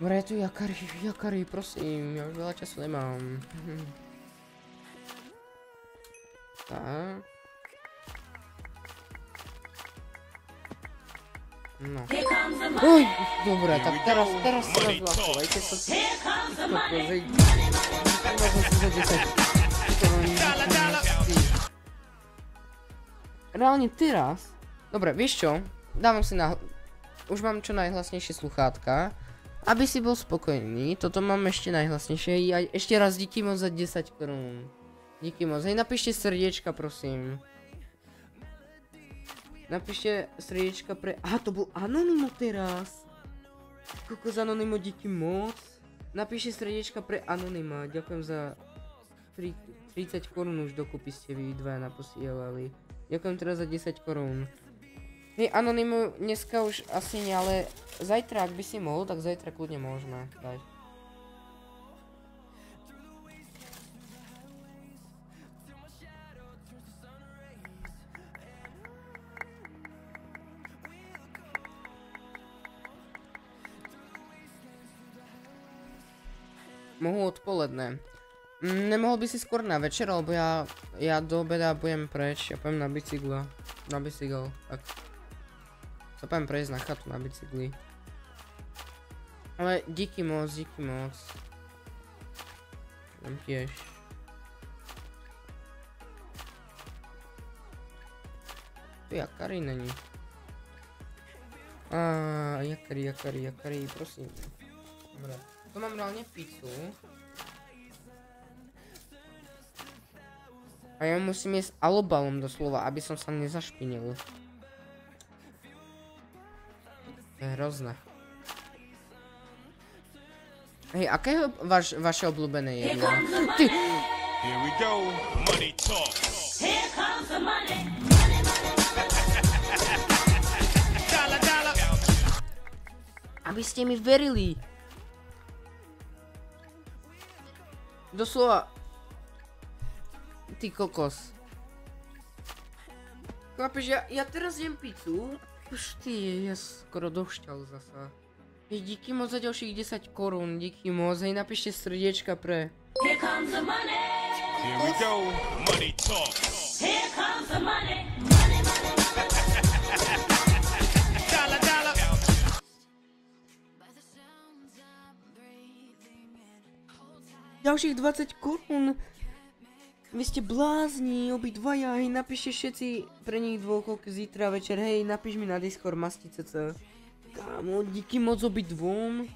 Dobre, je tu Siryakari, prosím, ja už veľa času nemám. Tak. No. Uj, dobré, tak teraz hlasovajte sa. Reálně teraz? Dobre, víš čo? Dávam si na... Už mám čo najhlasnejšie sluchátka. Aby si bol spokojný, toto mám ešte najhlasnejšie. A ešte raz díky moc za 10 korun. Díky moc. Hej, napíšte srdiečka, prosím. Napíšte srdiečka pre... Aha, to bol Anonimo teraz. Kokos Anonimo, díky moc. Napíšte srdiečka pre Anonima. Ďakujem za... 30 korun už dokupy ste vy dvaja naposielali. Ďakujem teda za 10 korun. Hej, Anonymu dneska už asi nie, ale zajtra, ak by si mohol, tak zajtra kľudne môžeme dať. Mohu odpoledne. Nemohol by si skôr na večer, alebo ja do obeda budem preč, ja pôjdem na bicykel, tak sa pôjdem prejsť na chatu na bicykli. Ale díky moc. Tam tiež. Tu Siryakari není. Aaaa, Siryakari, prosím. Dobre, to mám reálne pizzu. A ja musím jesť alobalom doslova, aby som sa nezašpinil. To je hrozné. Hej, aké je vaše obľúbené jedlo? Ty! Aby ste mi verili. Doslova... Ty kokos. Chápeš, ja teraz jem pizzu. Už ty, ja skoro došťal zasa. Hej, díky moc za ďalších 10 korún, díky moc. Hej, napíšte srdiečka pre... Here comes the money. Here we go. Money talk. Here comes the money. Dollar. Ďalších 20 korún. Vy ste blázni, obidvaja, hej, napíšte všetci pre nich dvoch zítra večer, hej, napíš mi na Discord Mastič. Kámo, díky moc obidvom.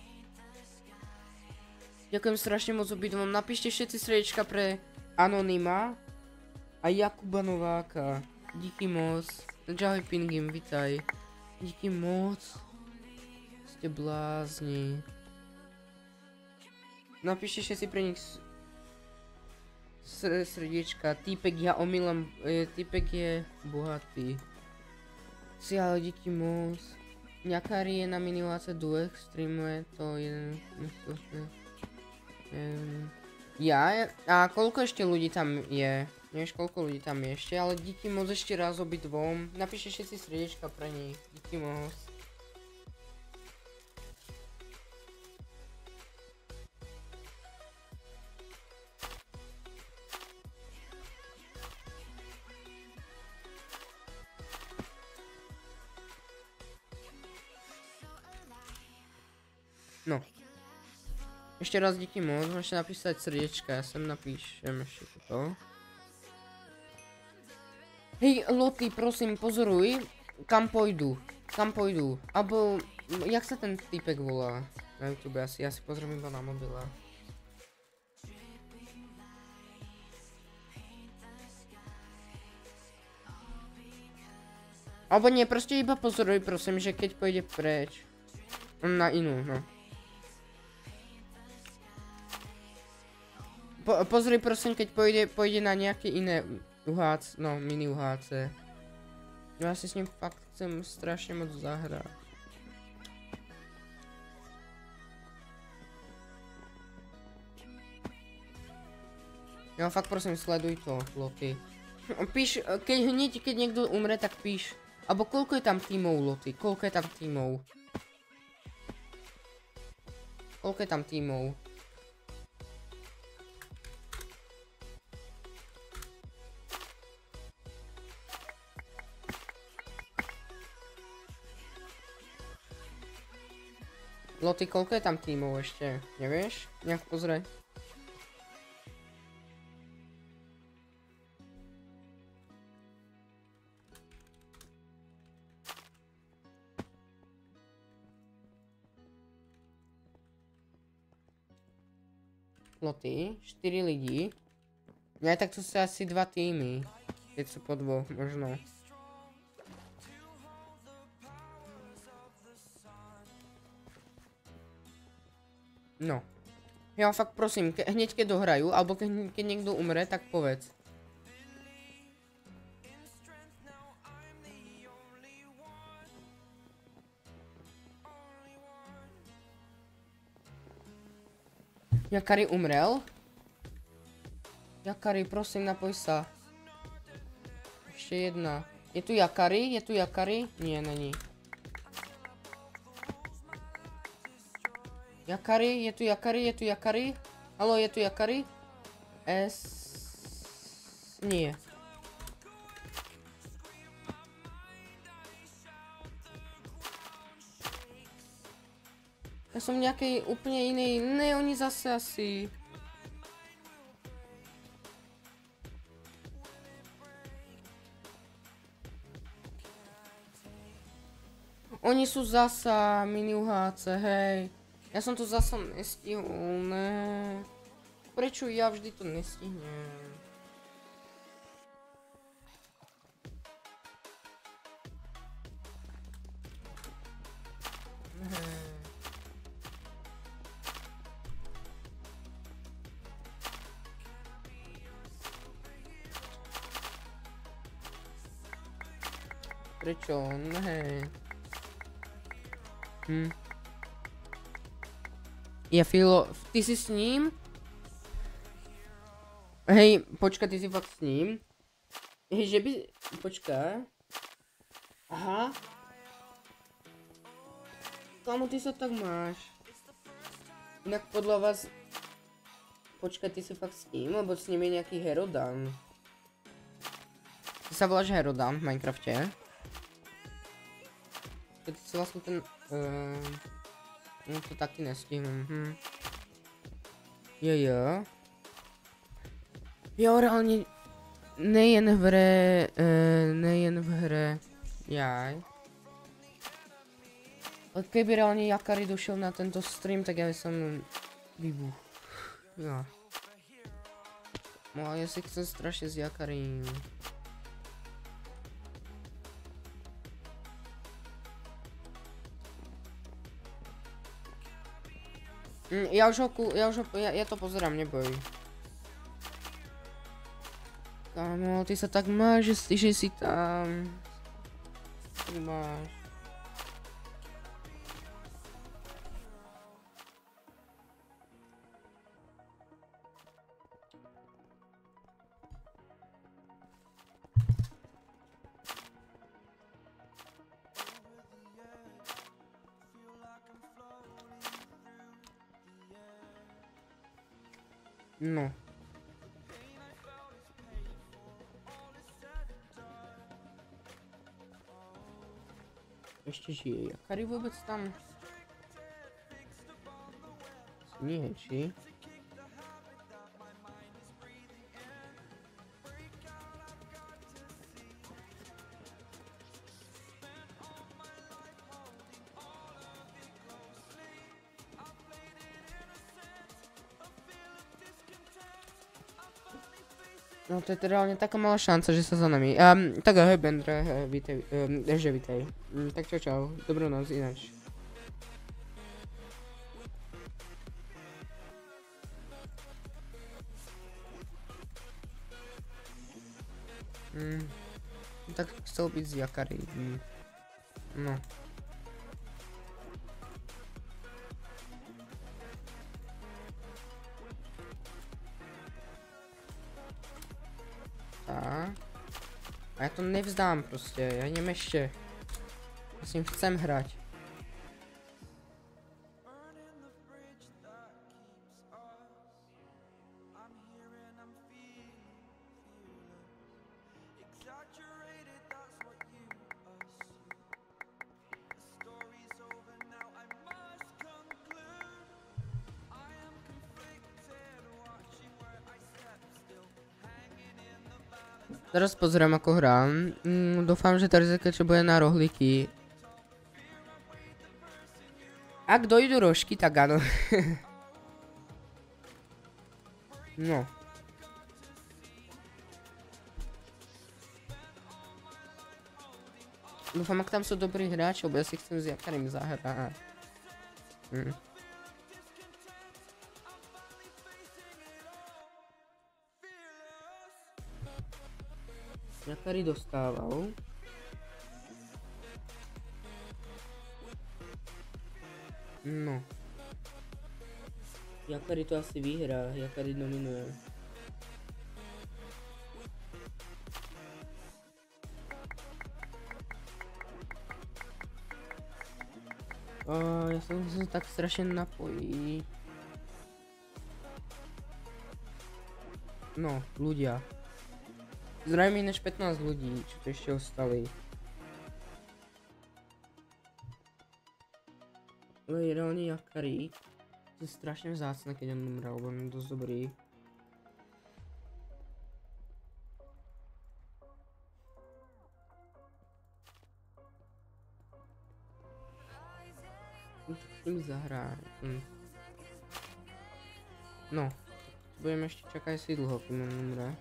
Ďakujem strašne moc obidvom, napíšte všetci srdiečka pre Anonyma a Jakuba Nováka. Díky moc. Čahoj Pingim, vitaj. Díky moc. jste blázni. Napište, že si pro nich srdíčka. Týpek já omylem, týpek je bohatý. Si ale díky moc. Siryakari je na miniláce duech, streamuje to jeden, nevím. Já? A koľko ešte ľudí tam je? Nevieš, koľko ľudí tam je ešte, ale díky moc ešte raz obi dvom. Napíšte všetci srdiečka pre nich. Díky moc. No. Ještě raz díky moc, můžete napísat srdečka, já sem napíšem ještě toto. Hej Loty, prosím, pozoruj, kam půjdu, abo, jak se ten týpek volá na YouTube, asi, já si pozorím to na mobile. Abo ne, prostě iba pozoruj, prosím, že keď půjde preč, na jinou, no. Pozri prosím, keď půjde na nějaké jiné uhác, no mini uháce. Já si s ním fakt chcem strašně moc zahrát. Jo, fakt prosím, sleduj to, Loty. Píš, keď někdo umře, tak píš. Abo koľko je tam týmov, Loty, koľko je tam týmov. Koľko je tam týmov. Loty, koľko je tam týmov ještě? Nevíš? Nějak pozrej. Loty, 4 lidi. Ne, tak to jsou asi 2 týmy. Teď jsou po dvou, možno. No. Já fakt prosím, hneď keď dohraju, alebo keď někdo umře, tak povedz. Siryakari umřel? Siryakari, prosím, napoj sa. Ještě jedna. Je tu Siryakari? Je tu Siryakari? Nie, není. Siryakari, je tu Siryakari, je tu Siryakari. Haló, je tu Siryakari? Nie. Já jsem nějaký úplně jiný. Ne, oni zase asi. Oni jsou zasa mini uháce, hej. Já jsem to zase nestihl, ne. Prečo já vždy to nestihnem? Ne. Prečo? Ne. Hm. Je Filo, ty jsi s ním? Hej, počkej, ty jsi fakt s ním? Hej, že by... Počkej. Aha. Kámo, ty se tak máš? Jinak podle vás... Počkej, ty jsi fakt s ním, nebo s ním je nějaký Herodan? Ty se voláš Herodan v Minecraftě? Ty jsi vlastně ten... No to taky nestihnu, hm. Jo. Jo, reálně nejen v hře, jaj. Ale kdyby reálně Siryakari došel na tento stream, tak já jsem vybuch. Jo. No, já si chci strašně s Siryakarim. Ja to pozerám, nebojím. Kámo, ty sa tak máš, že si tam. Ty máš. No. Ještě žije Jakari vůbec tam? Nie, či? No to je teda taká malá šanca, že sa za nami. Tak ahoj Bendre, vítej, že vítej. Tak čau, dobrú noc ináč. Tak chcel byť z Jakari. No. A já to nevzdám prostě, já jdem ještě. Já s ním chcem hrát. Teraz pozerám, ako hrám. Doufám, že ta rizikače bude na rohlíky. Ak dojdu rožky, tak ano. No. Doufám, ak tam jsou dobrý hráči, bo já si chcem s Jakarim zahrát. Jakari dostával. No. Jakari to asi vyhrá, Jakari dominuje. Já se musím tak strašně napojit. No, ľudia. Zdravím než 15 lidí, čo to ještě ostali. Ale ideálně Jakari. To je strašně vzácné, keď on umrel, bo on je dost dobrý. S tím zahrát. No, budeme ještě čekat, jestli dlouho, keď on umre.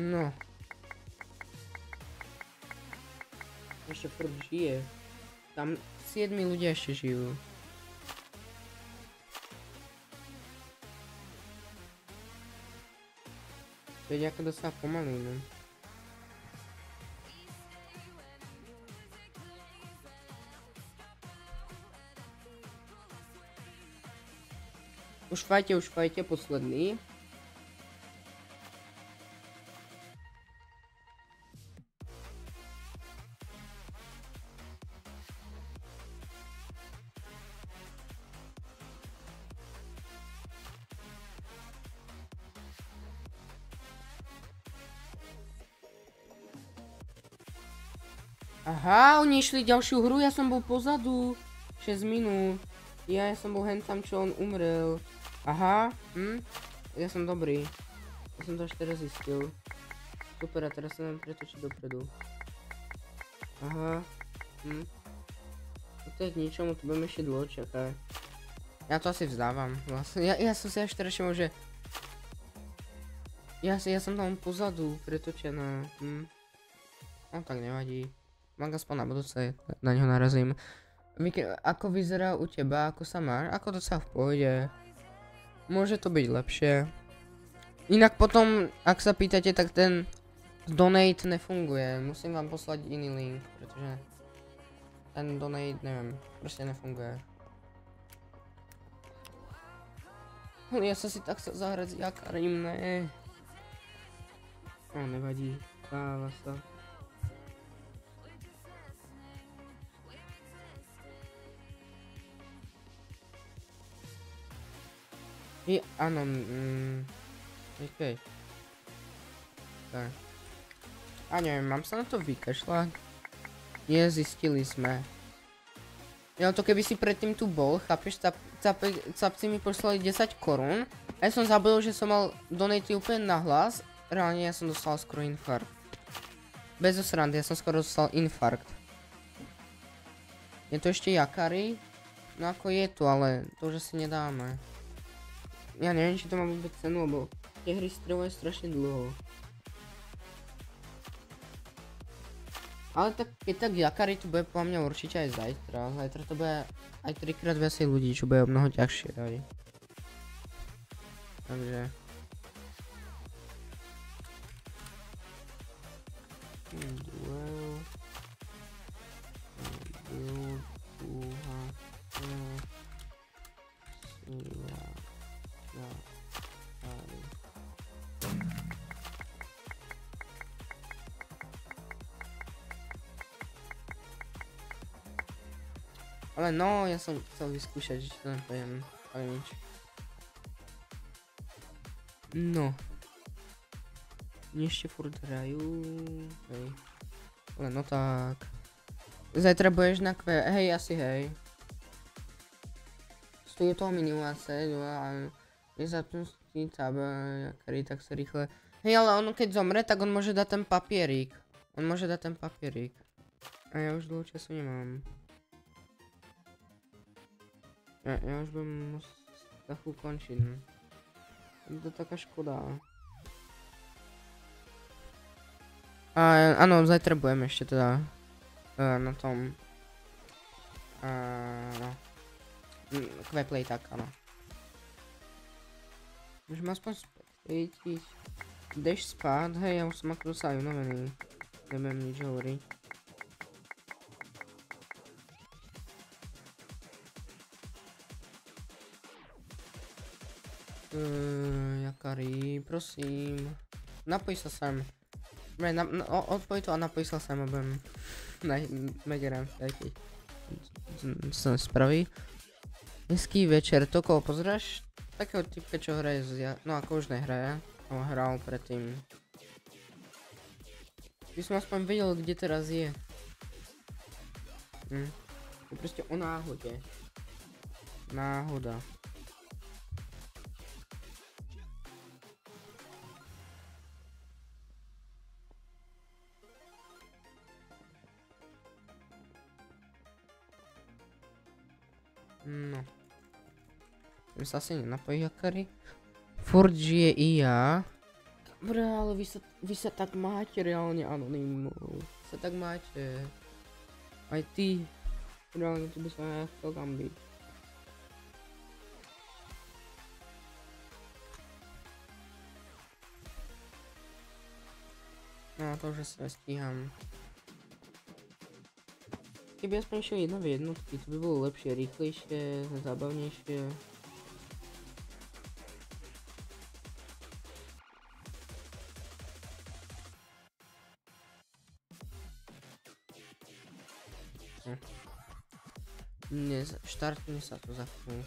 No. Ještě furt žije. Tam 7 lidí ještě žijou. To je nějak docela pomalý, ne? Už fajtě, poslední. Aha, oni išli ďalšiu hru, ja som bol pozadu. 6 minút. Ja som bol hen tam, čo on umrel. Aha, ja som dobrý. Ja som to až teraz zistil. Super, a teraz sa nám pretočí dopredu. Aha, k ničomu, to budeme ještě dlouho čekat. Já to asi vzdávám vlastně, já jsem si až strašil, že... Já jsem tam pozadu pretočená, No tak nevadí. Mám aspoň na budouce, na něho narazím. Ako vyzerá u teba, ako sa máš, ako docela v pohode. Môže to byť lepšie. Inak potom, ak sa pýtate, tak ten donate nefunguje. Musím vám poslať iný link, pretože ten donate, neviem, proste nefunguje. Ja som si tak chcel zahrať s Jakarím, ne. No nevadí, stáva sa. I ano, OK. Tak. A neviem, mám sa na to vykašľať? Nie, zistili sme. Ja to keby si predtým tu bol, chápeš, capci mi poslali 10 korún. A ja som zabudol, že som mal donaty úplne nahlas. Reálne ja som dostal skoro infarkt. Bez osrandy, ja som skoro dostal infarkt. Je to ešte Jakari? No ako je tu, ale to už asi nedáme. Já nevím, či to má vůbec cenu, lebo těch hry streamuje strašně dlouho. Ale tak je tak Jakari tu bude po mně určitě aj zajtra. Zajtra to bude aj 3x viacej lidí, čo bude o mnoho ťažšie. Takže... Ale no, já jsem chcel vyskúšať, že to nepojem, ale nič. No. Ještě furt hraju, hej. Ale no tak. Zajtra budeš na Q, hej, asi hej. Stojí toho minima C2 a nezapnutý tabel, který tak se rychle. Hej, ale on keď zomre, tak on může dát ten papírík. On může dát ten papírík. A já už dlouho času nemám. Já už budu muset tak ukončit. Je to taká škoda. A ano, zajtra budeme ještě teda na tom no. Qplay, tak ano. Můžeme aspoň spectit. Jdeš spát, hej, já už jsem akru docela unavený. Nebudem nič hovoriť. Jakari, prosím. Napoj se sem. Odpoj to a napoj se sem, abym... Megerem vtedy. Co spraví? Hezký večer, Toko, pozdraš? Takého typka, čo hraje z... No ako už nehraje. Ale hral predtým. By som aspoň vedel, kde teraz je. Je prostě o náhodě. Náhoda. No. Jsem se asi nenapojí Jakari. Furt žije i já. Dobrá, ale vy se tak máte reálně anonymní. Se tak máte. A ty. Reálně to by se nechtěl tam být. No to už se nestíhám. Kdyby aspoň šel jedna v jednotky, to by bylo lepší, rychlejší, zábavnější. Ne, štartně se to zapnu.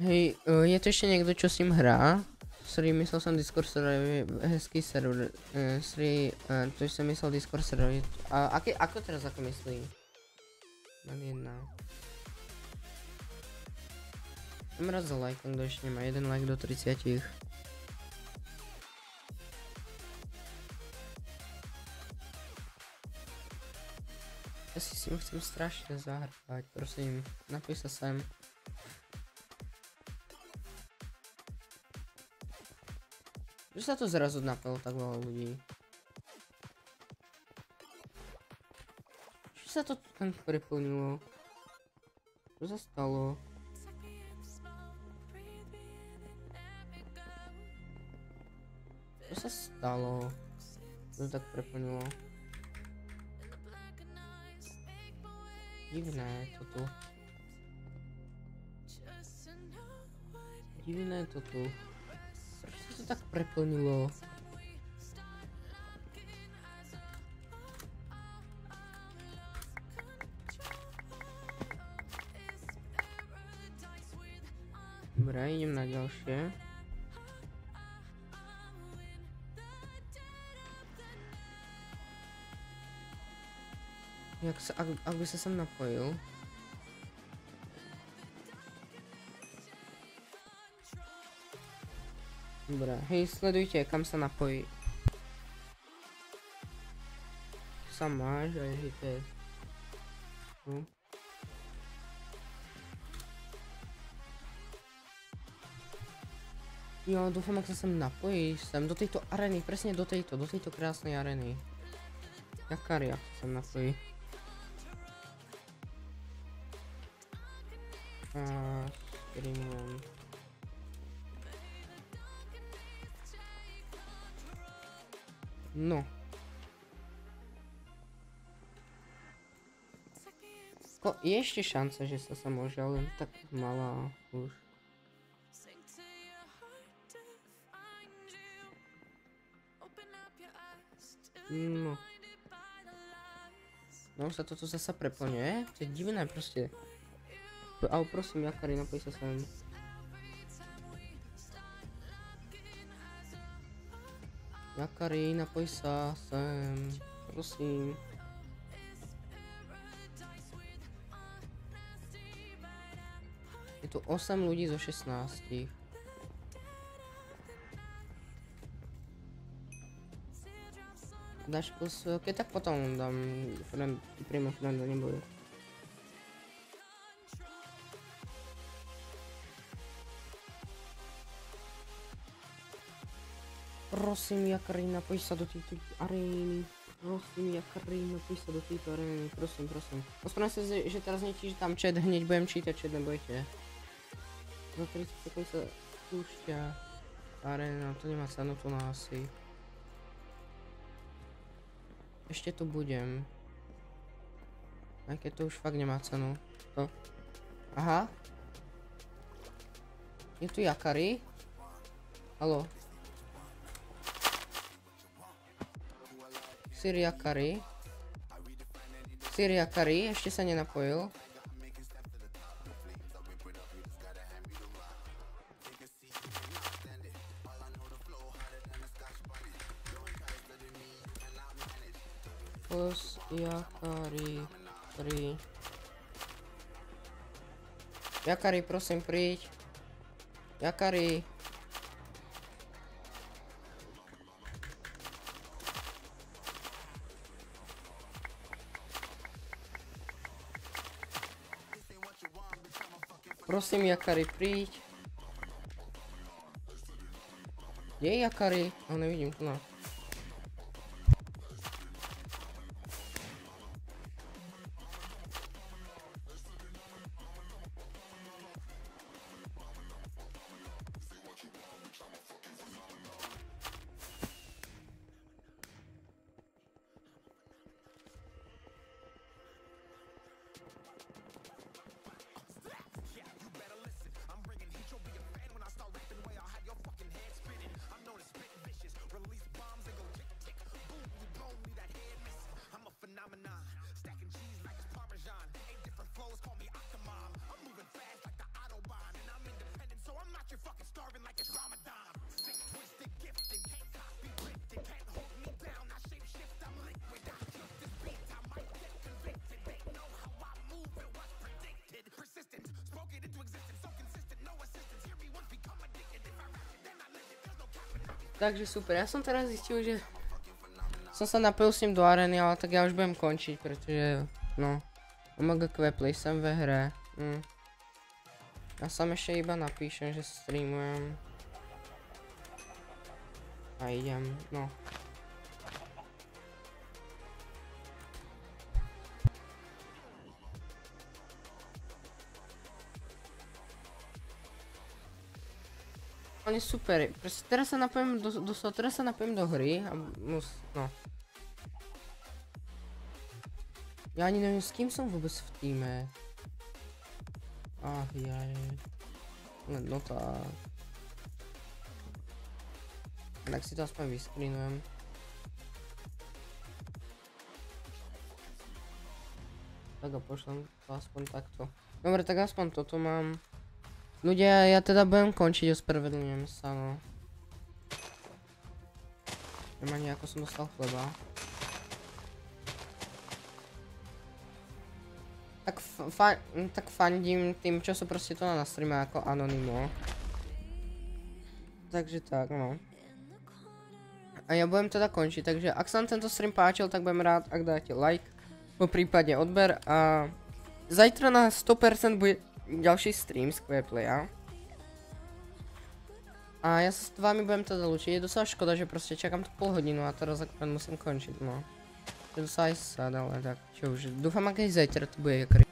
Hej, je to ještě někdo, čo s ním hrá? Sorry, myslel jsem Discord server, hezký server. Sorry, to jsem myslel Discord server. A ako teraz ako myslí? Mám jedna. Mraz za like, kdo ještě nemá, 1 like do 30. Já si s tím chcem strašně zahrát, prosím, napiš se sem. Že se to zrazu napilo tak dlouho lidí. Že se to tam připlnilo. Co se stalo? Co se stalo? To tak připlnilo. Divné to tu. Divné to tu. Proč se to tak přeplnilo? Dobrá, jdem na další. Jak se, ak by se sem napojil? Dobrá, hej, sledujte, kam se napojí. Sam máš, a ježíte. Jo, doufám, jak se sem napojíš, sem do této areny, přesně do této krásné areny. Jakar, jak se sem napojí. Streamujem. No. Je ještě šance, že se sem může, ale tak malá už. No. No, se toto zase přeplňuje, to je divné prostě. A prosím, Jakari, napoj se sem. Jakari, napoj se sem. Prosím. Je tu 8 lidí zo 16. Dáš plus velké, tak potom dám přímo friend do neboje. Prosím, Jakari, napoj se do této arény. Prosím, Jakari, napoj se do této arény. Prosím, prosím. Ospravedlňuji se, že teraz nečíš tam chat, hneď budem čítat chat, nebojte. Za 30 sekund se spúšťa arena, to nemá cenu tu na asi. Ještě tu budem. A když to už fakt nemá cenu. To. Aha. Je tu Jakari? Haló. Siryakari. Siryakari, ještě se nenapojil. Jakari, prý. Jakari, prosím, přijď. Jakari. Prosím, Jakari, přijď. Kde je Jakari? A nevidím to na. Existence so consistent, no assistance. Takže super, ja som teraz zistil, že som sa napil s ním do areny, ale tak ja už budem končiť, pretože no, omega Qplay sem ve hre. Ja sam ešte iba napíšem, že streamujem. A idem, no. On je super, prostě teraz se napojím do hry a no. Já ani nevím, s kým jsem vůbec v týme. Ach jaj. No tak. Tak si to aspoň vyskrinujem. Tak a pošlem to aspoň takto. Dobre, tak aspoň toto mám. Ľudia, ja teda budem končiť, ospravedlňujem sa, no. Neviem ani, ako som dostal chleba. Tak fandím tým, čo sú proste to na streame ako anonimo. Takže tak, no. A ja budem teda končiť, takže ak sa vám tento stream páčil, tak budem rád, ak dáte like, po prípade odber a zajtra na 100% bude ďalší stream z Qplaya. A ja sa s vami budem teda lúčiť. Je docela škoda, že proste čakám tu pol hodinu a teraz akorát musím končiť, no. Je docela aj sad, ale tak čo už. Dúfam, ak aj zajtra to bude.